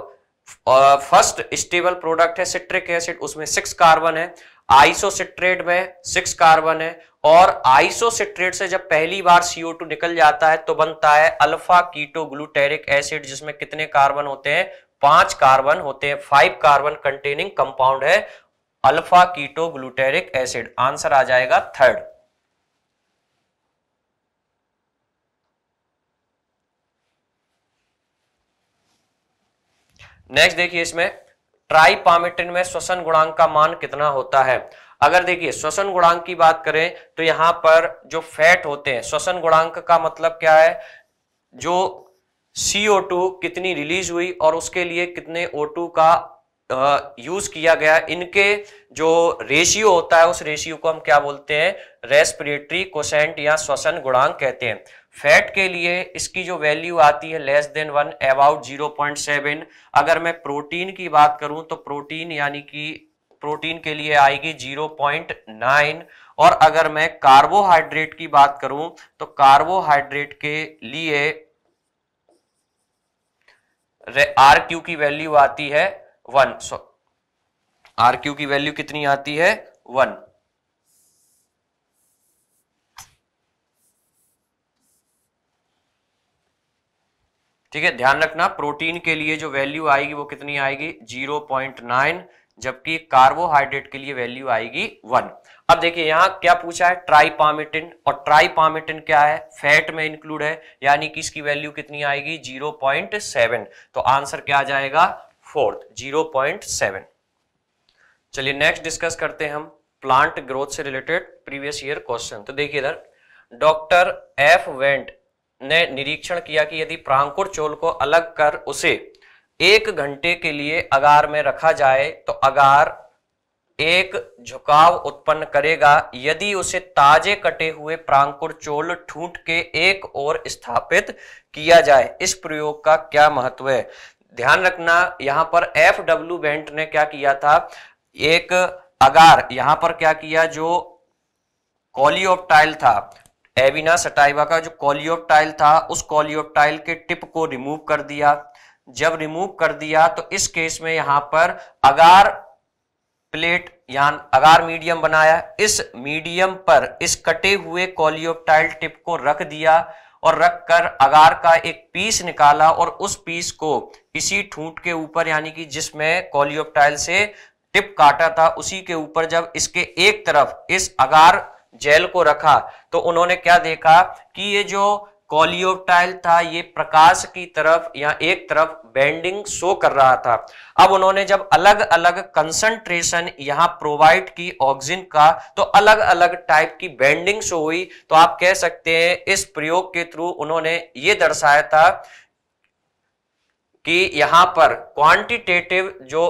फर्स्ट स्टेबल प्रोडक्ट है सिट्रिक एसिड, उसमें सिक्स कार्बन है, आइसोसिट्रेट में सिक्स कार्बन है, और आइसोसिट्रेट से जब पहली बार सी ओ टू निकल जाता है तो बनता है अल्फा कीटो ग्लूटेरिक एसिड, जिसमें कितने कार्बन होते हैं, पांच कार्बन होते हैं। फाइव कार्बन कंटेनिंग कंपाउंड है alpha keto glutaric acid, answer आ जाएगा थर्ड। नेक्स्ट देखिए इसमें ट्राइपामेट्रिन में श्वसन गुणांक का मान कितना होता है। अगर देखिए श्वसन गुणांक की बात करें तो यहाँ पर जो फैट होते हैं, श्वसन गुणांक का मतलब क्या है, जो सी ओ टू कितनी रिलीज हुई और उसके लिए कितने ओ टू का यूज किया गया, इनके जो रेशियो होता है उस रेशियो को हम क्या बोलते हैं, रेस्पिरेटरी कोसेंट या श्वसन गुणांक कहते हैं। फैट के लिए इसकी जो वैल्यू आती है less than one about zero point seven. अगर मैं प्रोटीन की बात करूं तो प्रोटीन यानी कि प्रोटीन के लिए आएगी जीरो पॉइंट नाइन, और अगर मैं कार्बोहाइड्रेट की बात करूं तो कार्बोहाइड्रेट के लिए आर क्यू की वैल्यू आती है वन। सो आर क्यू की वैल्यू कितनी आती है, वन। ठीक है, ध्यान रखना प्रोटीन के लिए जो वैल्यू आएगी वो कितनी आएगी, जीरो पॉइंट नाइन, जबकि कार्बोहाइड्रेट के लिए वैल्यू आएगी वन। अब देखिए यहाँ क्या पूछा है, ट्राइपामेटिन, और ट्राइपामेटिन क्या है, फैट में इंक्लूड है, यानी कि इसकी वैल्यू कितनी आएगी, जीरो पॉइंट सेवन। तो आंसर क्या आ जाएगा, फोर्थ, जीरो पॉइंट सेवन। चलिए नेक्स्ट डिस्कस करते हैं हम प्लांट ग्रोथ से रिलेटेड प्रीवियस ईयर क्वेश्चन। तो देखिए इधर डॉक्टर एफ वेंट ने निरीक्षण किया कि यदि प्रांकुर चोल को अलग कर उसे एक घंटे के लिए अगार में रखा जाए तो अगार एक झुकाव उत्पन्न करेगा यदि उसे ताजे कटे हुए प्रांकुर चोल ठूंठ के एक ओर स्थापित किया जाए। इस प्रयोग का क्या महत्व है, ध्यान रखना यहाँ पर एफ डब्ल्यू वेंट ने क्या किया था, एक अगार यहाँ पर क्या किया, जो कॉलियोप्टाइल था एविना सटाइवा का, जो कॉलियोप्टाइल था उस कॉलियोप्टाइल के टिप को रिमूव कर दिया। जब रिमूव कर दिया तो इस केस में यहाँ पर अगार प्लेट यहाँ अगार मीडियम बनाया, इस मीडियम पर इस कटे हुए कॉलियोप्टाइल टिप को रख दिया और रखकर अगार का एक पीस निकाला और उस पीस को इसी ठूंठ के ऊपर यानी कि जिसमें कॉलियोप्टाइल से टिप काटा था उसी के ऊपर जब इसके एक तरफ इस अगार जेल को रखा तो उन्होंने क्या देखा कि ये जो कॉलियोप्टाइल था ये प्रकाश की तरफ या एक तरफ बेंडिंग शो कर रहा था। अब उन्होंने जब अलग अलग कंसंट्रेशन यहाँ प्रोवाइड की ऑक्सीजन का तो अलग अलग टाइप की बेंडिंग शो हुई। तो आप कह सकते हैं इस प्रयोग के थ्रू उन्होंने ये दर्शाया था कि यहाँ पर क्वांटिटेटिव जो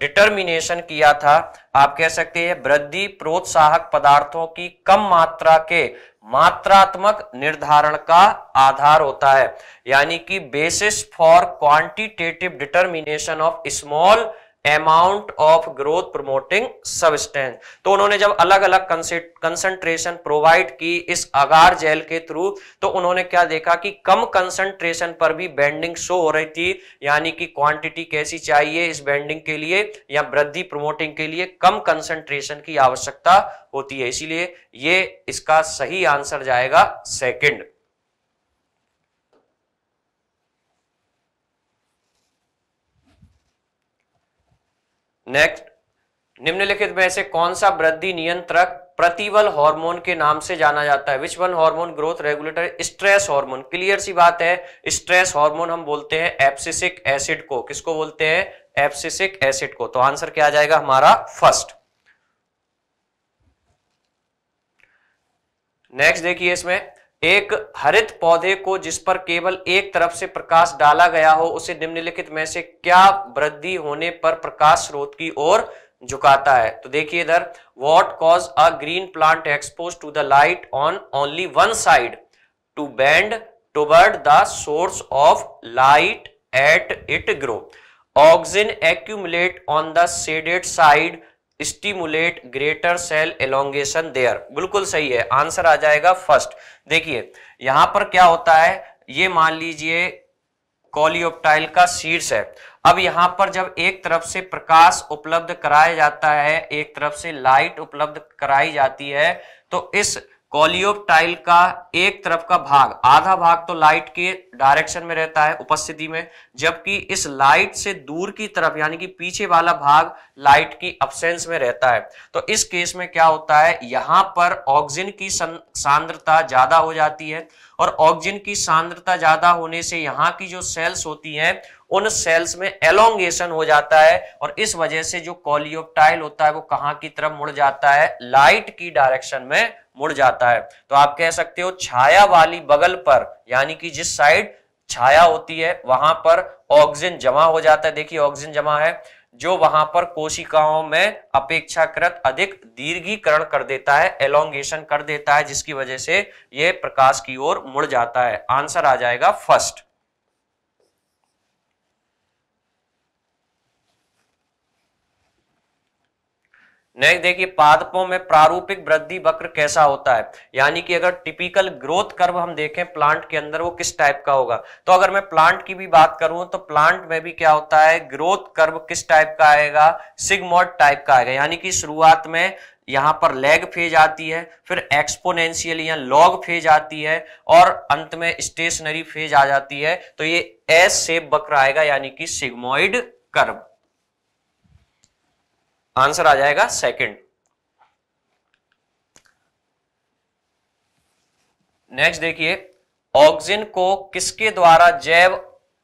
डिटर्मिनेशन किया था, आप कह सकते हैं वृद्धि प्रोत्साहक पदार्थों की कम मात्रा के मात्रात्मक निर्धारण का आधार होता है, यानी कि basis for quantitative determination of small amount of growth promoting substance. तो उन्होंने जब अलग अलग कंसंट्रेशन प्रोवाइड की इस अगार जेल के थ्रू तो उन्होंने क्या देखा कि कम कंसंट्रेशन पर भी बेंडिंग शो हो रही थी, यानी कि क्वांटिटी कैसी चाहिए इस बेंडिंग के लिए या वृद्धि प्रमोटिंग के लिए कम कंसंट्रेशन की आवश्यकता होती है। इसीलिए ये इसका सही आंसर जाएगा सेकेंड। नेक्स्ट, निम्नलिखित में से कौन सा वृद्धि नियंत्रक प्रतिबल हार्मोन के नाम से जाना जाता है, which one hormone growth regulator, stress hormone. Clear सी बात है, स्ट्रेस हार्मोन हम बोलते हैं एब्सिसिक एसिड को। किसको बोलते हैं, एब्सिसिक एसिड को। तो आंसर क्या आ जाएगा हमारा फर्स्ट। नेक्स्ट देखिए इसमें एक हरित पौधे को जिस पर केवल एक तरफ से प्रकाश डाला गया हो उसे निम्नलिखित में से क्या वृद्धि होने पर प्रकाश स्रोत की ओर झुकाता है। तो देखिए इधर what cause a green plant expose to the light on only one side to bend toward the source of light at it grow, oxygen accumulate on the shaded side stimulate greater cell elongation there. बिल्कुल सही है, answer आ जाएगा first. देखिए यहां पर क्या होता है, ये मान लीजिए कॉलियोप्टाइल का शीर्ष है। अब यहाँ पर जब एक तरफ से प्रकाश उपलब्ध कराया जाता है, एक तरफ से लाइट उपलब्ध कराई जाती है तो इस कॉलियोप्टाइल का एक तरफ का भाग, आधा भाग तो लाइट के डायरेक्शन में रहता है उपस्थिति में, जबकि इस लाइट से दूर की तरफ यानी कि पीछे वाला भाग लाइट की अब्सेंस में रहता है। तो इस केस में क्या होता है, यहाँ पर ऑक्सीजन की सांद्रता ज्यादा हो जाती है और ऑक्सीजन की सांद्रता ज्यादा होने से यहाँ की जो सेल्स होती हैं उन सेल्स में एलोंगेशन हो जाता है और इस वजह से जो कॉलियोप्टाइल होता है वो कहाँ की तरफ मुड़ जाता है, लाइट की डायरेक्शन में मुड़ जाता है। तो आप कह सकते हो छाया वाली बगल पर यानी कि जिस साइड छाया होती है वहां पर ऑक्सीजन जमा हो जाता है। देखिए ऑक्सीजन जमा है जो वहां पर कोशिकाओं में अपेक्षाकृत अधिक दीर्घीकरण कर देता है, एलोंगेशन कर देता है, जिसकी वजह से यह प्रकाश की ओर मुड़ जाता है। आंसर आ जाएगा फर्स्ट। नेक्स्ट देखिए पादपों में प्रारूपिक वृद्धि वक्र कैसा होता है, यानी कि अगर टिपिकल ग्रोथ कर्व हम देखें प्लांट के अंदर वो किस टाइप का होगा। तो अगर मैं प्लांट की भी बात करूं तो प्लांट में भी क्या होता है, ग्रोथ कर्व किस टाइप का आएगा, सिग्मॉइड टाइप का आएगा, यानी कि शुरुआत में यहाँ पर लैग फेज आती है, फिर एक्सपोनेंशियल या लॉग फेज आती है और अंत में स्टेशनरी फेज आ जाती है। तो ये एस शेप वक्र आएगा यानी कि सिग्मॉइड कर्व। आंसर आ जाएगा सेकंड। नेक्स्ट देखिए ऑक्सीजन को किसके द्वारा जैव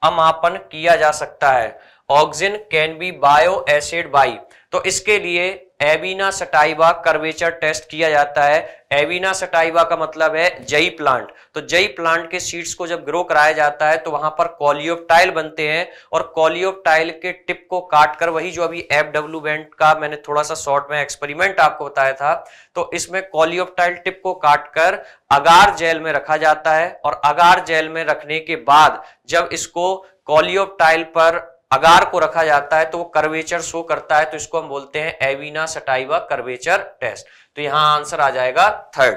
अमापन किया जा सकता है, oxygen can be bio acid by. तो इसके लिए एविना सटाइवा कर्वेचर टेस्ट किया जाता है। एविना सटाइवा का मतलब है जई प्लांट। तो जई प्लांट के सीड्स को जब ग्रो कराया जाता है तो वहां पर कॉलियोप्टाइल बनते हैं और कॉलियोप्टाइल के टिप को काटकर वही जो अभी एफ डब्ल्यू वेंट का मैंने थोड़ा सा शॉर्ट में एक्सपेरिमेंट आपको बताया था, तो इसमें कॉलियोप्टाइल टिप को काटकर अगार जेल में रखा जाता है और अगार जेल में रखने के बाद जब इसको कॉलियोप्टाइल पर अगार को रखा जाता है तो वो कर्वेचर शो करता है, तो इसको हम बोलते हैं एविना सटाइवा कर्वेचर टेस्ट। तो यहां आंसर आ जाएगा थर्ड।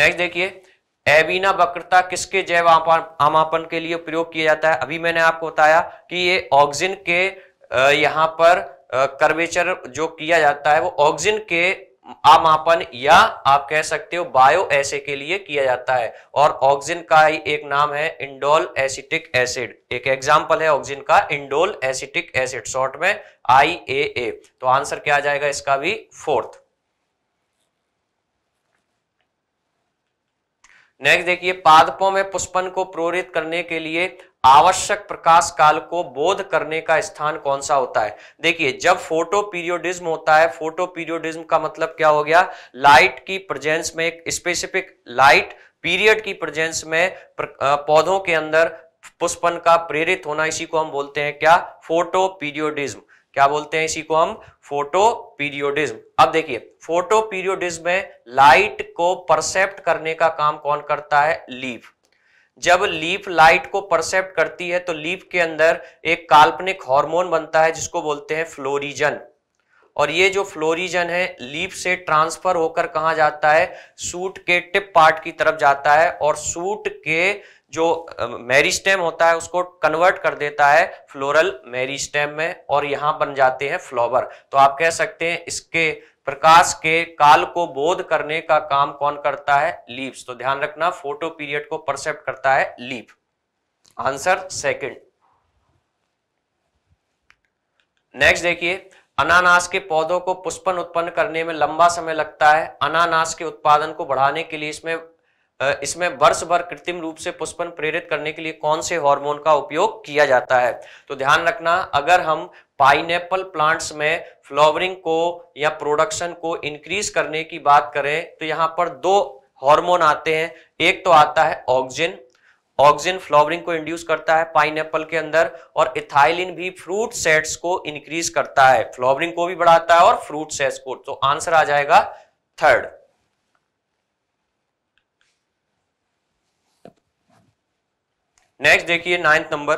नेक्स्ट देखिए एविना वक्रता किसके जैव आमापन के लिए प्रयोग किया जाता है। अभी मैंने आपको बताया कि ये ऑक्सीजन के यहां पर कर्वेचर जो किया जाता है वो ऑक्सीजन के आमापन या आप कह सकते हो बायो एसे के लिए किया जाता है और ऑक्सीजन का एक नाम है इंडोल एसिटिक एसिड। एक एग्जांपल है ऑक्सीजन का इंडोल एसिटिक एसिड, शॉर्ट में आई ए ए। तो आंसर क्या आ जाएगा इसका भी फोर्थ। नेक्स्ट देखिए पादपों में पुष्पन को प्रेरित करने के लिए आवश्यक प्रकाश काल को बोध करने का स्थान कौन सा होता है। देखिए जब फोटो पीरियोडिज्म होता है, फोटो पीरियोडिज्म का मतलब क्या हो गया, लाइट की प्रेजेंस में एक स्पेसिफिक लाइट पीरियड की प्रेजेंस में पौधों के अंदर पुष्पन का प्रेरित होना, इसी को हम बोलते हैं क्या, फोटो पीरियोडिज्म। क्या बोलते हैं इसी को हम, फोटो पीरियोडिज्म। अब देखिए फोटो पीरियोडिज्म में लाइट को परसेप्ट करने का काम कौन करता है, लीफ। जब लीफ लाइट को परसेप्ट करती है तो लीफ के अंदर एक काल्पनिक हार्मोन बनता है जिसको बोलते हैं फ्लोरीजन और ये जो फ्लोरीजन है लीफ से ट्रांसफर होकर कहाँ जाता है, शूट के टिप पार्ट की तरफ जाता है और शूट के जो मेरिस्टेम होता है उसको कन्वर्ट कर देता है फ्लोरल मेरिस्टेम में और यहाँ बन जाते हैं फ्लावर। तो आप कह सकते हैं इसके प्रकाश के काल को बोध करने का काम कौन करता है, लीव्स। तो ध्यान रखना फोटो पीरियड को परसेप्ट करता है लीफ। Answer second. नेक्स्ट देखिए अनानास के पौधों को पुष्पन उत्पन्न करने में लंबा समय लगता है। अनानास के उत्पादन को बढ़ाने के लिए इसमें इसमें वर्ष भर कृत्रिम रूप से पुष्पन प्रेरित करने के लिए कौन से हार्मोन का उपयोग किया जाता है। तो ध्यान रखना अगर हम पाइनएप्पल प्लांट्स में फ्लावरिंग को या प्रोडक्शन को इंक्रीज करने की बात करें तो यहाँ पर दो हार्मोन आते हैं। एक तो आता है ऑक्सीजन, ऑक्सीजन फ्लावरिंग को इंड्यूस करता है पाइनएप्पल के अंदर और इथाइलिन भी फ्रूट सेट्स को इंक्रीज करता है, फ्लावरिंग को भी बढ़ाता है और फ्रूट सेट्स को। तो आंसर आ जाएगा थर्ड। नेक्स्ट देखिए नाइन्थ नंबर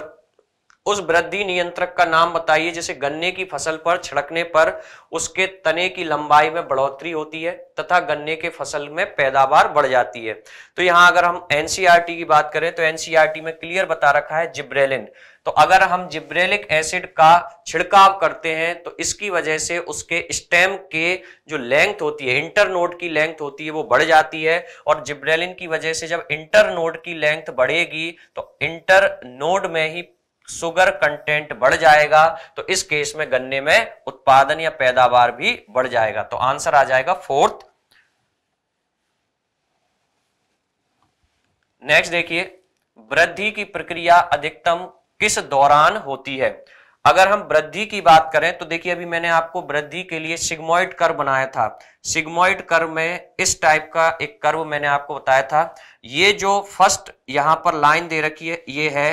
उस वृद्धि नियंत्रक का नाम बताइए जिसे गन्ने की फसल पर छिड़कने पर उसके तने की लंबाई में बढ़ोतरी होती है तथा गन्ने के फसल में पैदावार बढ़ जाती है। तो यहाँ अगर हम एनसीईआरटी की बात करें तो एनसीईआरटी में क्लियर बता रखा है जिब्रेलिन। तो अगर हम जिब्रेलिक एसिड का छिड़काव करते हैं तो इसकी वजह से उसके स्टेम के जो लेंथ होती है, इंटरनोड की लेंथ होती है, वो बढ़ जाती है। और जिब्रेलिन की वजह से जब इंटरनोड की लेंथ बढ़ेगी तो इंटरनोड में ही शुगर कंटेंट बढ़ जाएगा, तो इस केस में गन्ने में उत्पादन या पैदावार भी बढ़ जाएगा। तो आंसर आ जाएगा फोर्थ। नेक्स्ट देखिए, वृद्धि की प्रक्रिया अधिकतम किस दौरान होती है। अगर हम वृद्धि की बात करें तो देखिए अभी मैंने आपको वृद्धि के लिए सिग्मोइड कर्व बनाया था। सिग्मोइड कर्व में इस टाइप का एक कर्व मैंने आपको बताया था। ये जो फर्स्ट यहां पर लाइन दे रखी है ये है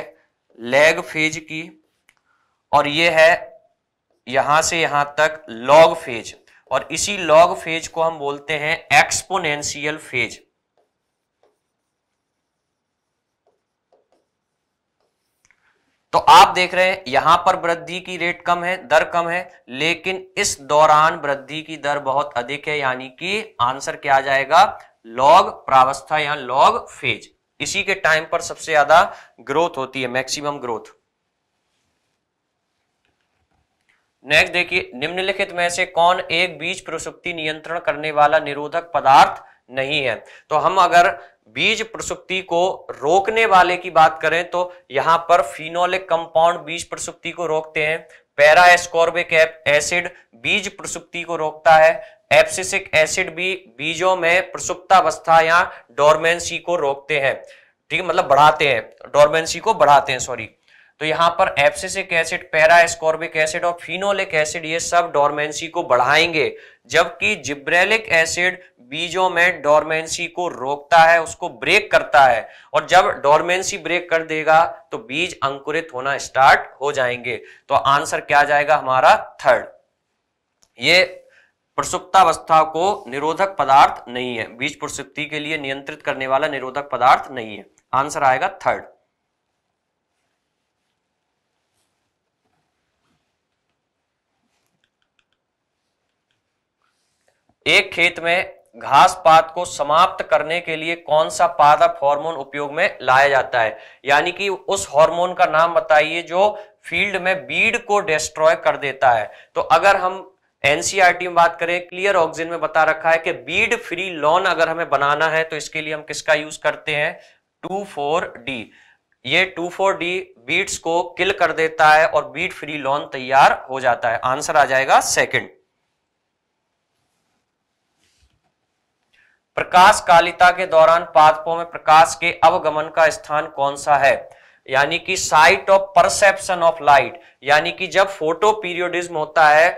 लैग फेज की, और ये है यहां से यहां तक लॉग फेज, और इसी लॉग फेज को हम बोलते हैं एक्सपोनेंशियल फेज। तो आप देख रहे हैं यहां पर वृद्धि की रेट कम है, दर कम है, लेकिन इस दौरान वृद्धि की दर बहुत अधिक है, यानी कि आंसर क्या आ जाएगा लॉग प्रावस्था या लॉग फेज। इसी के टाइम पर सबसे ज्यादा ग्रोथ होती है, मैक्सिमम ग्रोथ। नेक्स्ट देखिए, निम्नलिखित में से कौन एक बीज प्रसुप्ति नियंत्रण करने वाला निरोधक पदार्थ नहीं है। तो हम अगर बीज प्रसुप्ति को रोकने वाले की बात करें तो यहां पर फिनोलिक कंपाउंड बीज प्रसुप्ति को रोकते हैं, पैरा एस्कॉर्बिक एसिड बीज प्रसुप्ति को रोकता है, एब्सिसिक एसिड भी बीजों में प्रसुप्तावस्था या डोरमेंसी को रोकते हैं, ठीक है, मतलब बढ़ाते हैं, डोरमेंसी को बढ़ाते हैं, सॉरी। तो यहाँ पर abscisic acid, para ascorbic acid और फिनोलिक एसिड ये सब डोरमेंसी को बढ़ाएंगे, जबकि जिब्रेलिक एसिड बीजों में डोरमेंसी को रोकता है, उसको ब्रेक करता है, और जब डोरमेंसी ब्रेक कर देगा तो बीज अंकुरित होना स्टार्ट हो जाएंगे। तो आंसर क्या आ जाएगा हमारा थर्ड, ये प्रसुप्तावस्था को निरोधक पदार्थ नहीं है, बीज प्रसुप्ति के लिए नियंत्रित करने वाला निरोधक पदार्थ नहीं है, आंसर आएगा थर्ड। एक खेत में घास पात को समाप्त करने के लिए कौन सा पादप हार्मोन उपयोग में लाया जाता है, यानी कि उस हार्मोन का नाम बताइए जो फील्ड में बीड को डिस्ट्रॉय कर देता है। तो अगर हम एनसीईआरटी में बात करें, क्लियर ऑक्सीजन में बता रखा है कि बीड फ्री लॉन अगर हमें बनाना है तो इसके लिए हम किसका यूज करते हैं टू फोर डी। ये टू फोर डी बीड्स को किल कर देता है और बीड फ्री लॉन तैयार हो जाता है, आंसर आ जाएगा सेकेंड। प्रकाश कालिता के दौरान पादपों में प्रकाश के अवगमन का स्थान कौन सा है, यानी कि site of perception of light, यानी कि जब फोटो पीरियडिज्म होता है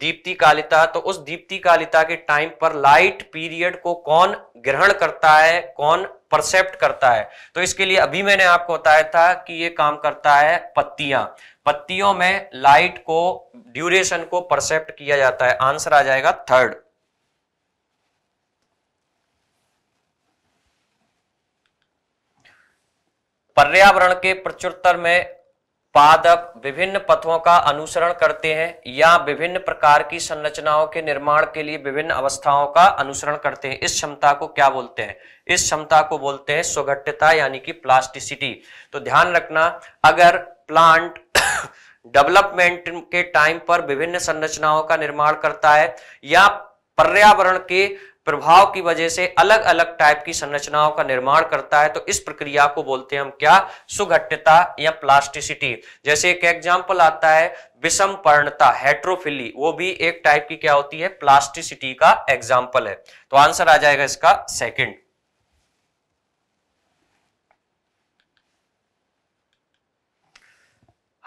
दीप्ति कालिता, तो उस दीप्ति कालिता के टाइम पर लाइट पीरियड को कौन ग्रहण करता है, कौन परसेप्ट करता है। तो इसके लिए अभी मैंने आपको बताया था कि ये काम करता है पत्तियां, पत्तियों में लाइट को, ड्यूरेशन को परसेप्ट किया जाता है, आंसर आ जाएगा थर्ड। पर्यावरण के प्रत्युत्तर में पादप विभिन्न पथों का अनुसरण करते हैं या विभिन्न प्रकार की संरचनाओं के निर्माण के लिए विभिन्न अवस्थाओं का अनुसरण करते हैं, इस क्षमता को क्या बोलते हैं, इस क्षमता को बोलते हैं सुघट्यता यानी कि प्लास्टिसिटी। तो ध्यान रखना, अगर प्लांट डेवलपमेंट के टाइम पर विभिन्न संरचनाओं का निर्माण करता है या पर्यावरण के प्रभाव की वजह से अलग अलग टाइप की संरचनाओं का निर्माण करता है, तो इस प्रक्रिया को बोलते हैं हम क्या सुघट्यता या प्लास्टिसिटी। जैसे एक एग्जांपल आता है विषम पर्णता, हेट्रोफिली, वो भी एक टाइप की क्या होती है प्लास्टिसिटी का एग्जांपल है। तो आंसर आ जाएगा इसका सेकंड।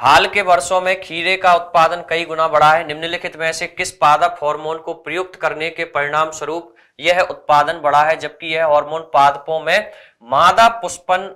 हाल के वर्षों में खीरे का उत्पादन कई गुना बढ़ा है, निम्नलिखित में से किस पादप हार्मोन को प्रयुक्त करने के परिणाम स्वरूप यह उत्पादन बढ़ा है, जबकि यह हार्मोन पादपों में मादा पुष्पन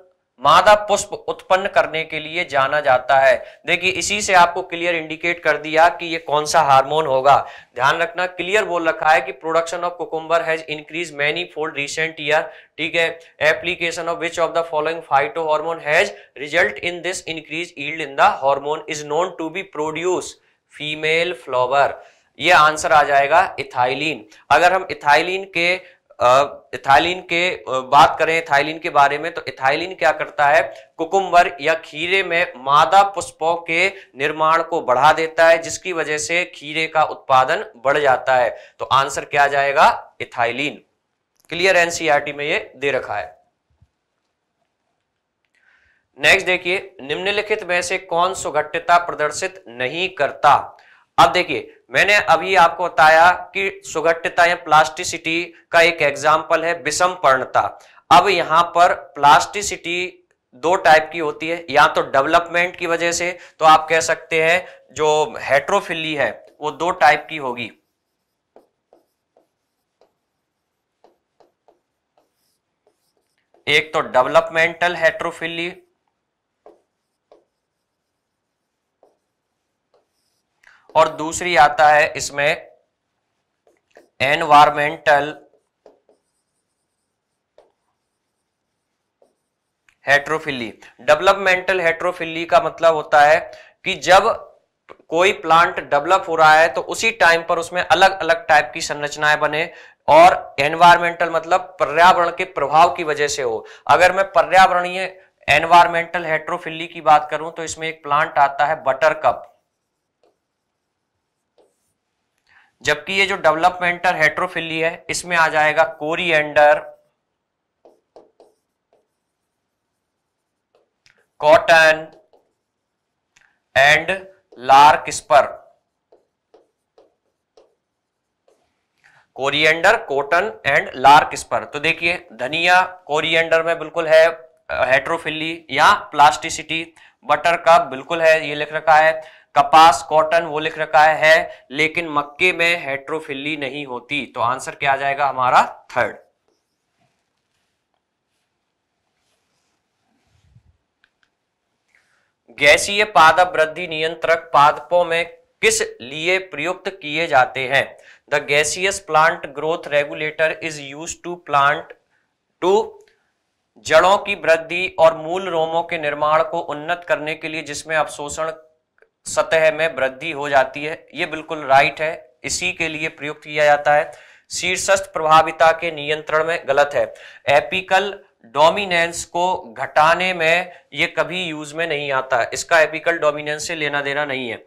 मादा पुष्प उत्पन्न करने के लिए जाना जाता है। देखिए इसी से आपको क्लियर इंडिकेट कर दिया कि ये कौन सा हार्मोन होगा। ध्यान रखना क्लियर बोल रखा है कि production of cucumber has increase many fold recent year. ठीक है, application of which of the following phyto hormone has result in this increase yield in the hormone is known to be produce female flower. ये answer आ जाएगा ethylene. अगर हम ethylene के ethylene के बात करें इथाइलिन के बारे में, तो इथाइलिन क्या करता है, कुकुम्बर या खीरे में मादा पुष्पों के निर्माण को बढ़ा देता है, जिसकी वजह से खीरे का उत्पादन बढ़ जाता है। तो आंसर क्या आ जाएगा, इथाइलिन। क्लियर, एनसीईआरटी में ये दे रखा है। नेक्स्ट देखिए, निम्नलिखित में से कौन सुगठिता प्रदर्शित नहीं करता। अब देखिए मैंने अभी आपको बताया कि सुगठिता या प्लास्टिसिटी का एक एग्जाम्पल है विषम पर्णता। अब यहाँ पर प्लास्टिसिटी दो टाइप की होती है, या तो डेवलपमेंट की वजह से, तो आप कह सकते हैं जो हेट्रोफिली है वो दो टाइप की होगी। एक तो डेवलपमेंटल हेट्रोफिली और दूसरी आता है इसमें एनवायरमेंटल हेट्रोफिली। डेवलपमेंटल हेट्रोफिली का मतलब होता है कि जब कोई प्लांट डेवलप हो रहा है तो उसी टाइम पर उसमें अलग अलग टाइप की संरचनाएं बने, और एनवायरमेंटल मतलब पर्यावरण के प्रभाव की वजह से हो। अगर मैं पर्यावरणीय एनवायरमेंटल हेट्रोफिली की बात करूं तो इसमें एक प्लांट आता है बटरकप, जबकि ये जो डेवलपमेंटल हेट्रोफिली है इसमें आ जाएगा coriander, cotton and larkspur. Coriander, cotton and larkspur. तो देखिए धनिया कोरिएंडर में बिल्कुल है हेट्रोफिली या प्लास्टिसिटी, बटर का बिल्कुल है ये लिख रखा है, कपास कॉटन वो लिख रखा है, है लेकिन मक्के में हेट्रोफिली नहीं होती। तो आंसर क्या आ जाएगा हमारा थर्ड। गैसीय पादप वृद्धि नियंत्रक पादपों में किस लिए प्रयुक्त किए जाते हैं। The gaseous plant growth regulator is use to plant to जड़ों की वृद्धि और मूल रोमों के निर्माण को उन्नत करने के लिए, जिसमें अवशोषण सतह में वृद्धि हो जाती है। ये बिल्कुल राइट है, इसी के लिए प्रयुक्त किया जाता है। शीर्षस्थ प्रभाविता के नियंत्रण में गलत है। एपिकल डोमिनेंस को घटाने में ये कभी यूज में नहीं आता, इसका एपिकल डोमिनेंस से लेना देना नहीं है।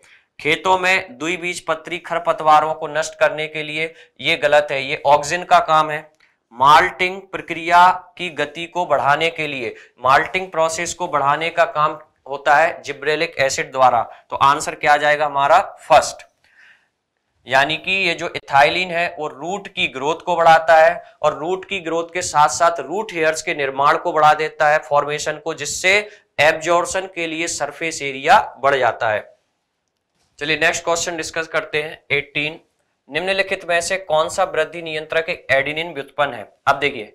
खेतों में द्विबीजपत्री खरपतवारों को नष्ट करने के लिए, ये गलत है, ये ऑक्सिन का काम है। माल्टिंग प्रक्रिया की गति को बढ़ाने के लिए, माल्टिंग प्रोसेस को बढ़ाने का काम होता है जिब्रेलिक एसिड द्वारा। तो आंसर क्या आ जाएगा हमारा फर्स्ट। यानी कि ये जो इथाइलिन है वो रूट की ग्रोथ को बढ़ाता है, और रूट की ग्रोथ के साथ साथ रूट हेयर्स के निर्माण को बढ़ा देता है, फॉर्मेशन को, जिससे एब्जॉर्प्शन के लिए सरफेस एरिया बढ़ जाता है। चलिए नेक्स्ट क्वेश्चन डिस्कस करते हैं अठारह। निम्नलिखित में से कौन सा वृद्धि नियंत्रक एडेनिन व्युत्पन्न है। अब देखिए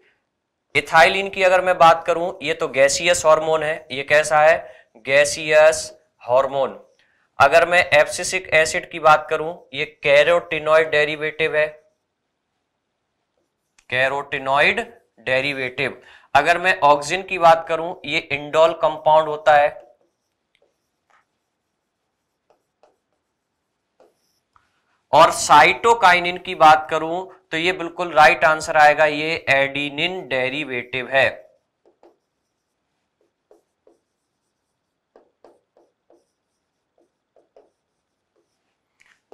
इथाइलिन की अगर मैं बात करूं, ये तो गैसियस हार्मोन है। ये कैसा है, गैसियस हार्मोन। अगर मैं एब्सिसिक एसिड की बात करूं, ये कैरोटिनॉइड डेरिवेटिव है, कैरोटिनॉइड डेरिवेटिव। अगर मैं ऑक्सिन की बात करूं, ये इंडोल कंपाउंड होता है। और साइटोकाइनिन की बात करूं तो ये बिल्कुल राइट आंसर आएगा, ये एडिनिन डेरिवेटिव है।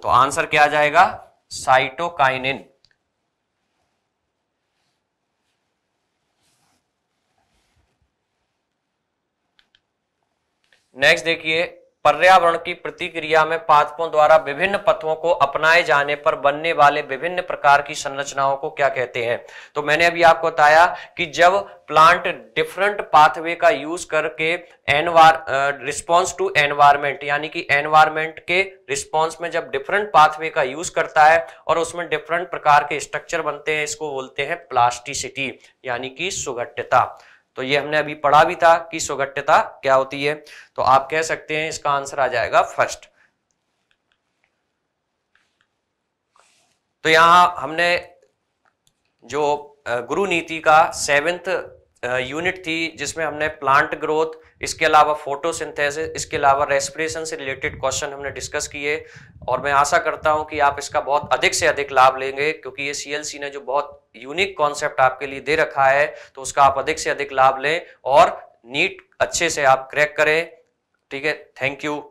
तो आंसर क्या आ जाएगा, साइटोकाइनिन। नेक्स्ट देखिए, पर्यावरण की प्रतिक्रिया में पादपों द्वारा विभिन्न पथों को अपनाए जाने पर बनने वाले विभिन्न प्रकार की संरचनाओं को क्या कहते हैं। तो मैंने अभी आपको बताया कि जब प्लांट डिफरेंट पाथवे का यूज करके एनवायर रिस्पॉन्स टू एनवायरमेंट, यानी कि एनवायरमेंट के रिस्पॉन्स में जब डिफरेंट पाथवे का यूज करता है और उसमें डिफरेंट प्रकार के स्ट्रक्चर बनते हैं, इसको बोलते हैं प्लास्टिसिटी यानी कि सुगठिता। तो ये हमने अभी पढ़ा भी था कि सुगट्यता क्या होती है, तो आप कह सकते हैं इसका आंसर आ जाएगा फर्स्ट। तो यहाँ हमने जो गुरु नीति का सेवेंथ यूनिट थी जिसमें हमने प्लांट ग्रोथ, इसके अलावा फोटोसिंथेसिस, इसके अलावा रेस्पिरेशन से रिलेटेड क्वेश्चन हमने डिस्कस किए, और मैं आशा करता हूं कि आप इसका बहुत अधिक से अधिक लाभ लेंगे, क्योंकि ये सीएलसी ने जो बहुत यूनिक कॉन्सेप्ट आपके लिए दे रखा है तो उसका आप अधिक से अधिक लाभ लें और नीट अच्छे से आप क्रैक करें। ठीक है, थैंक यू।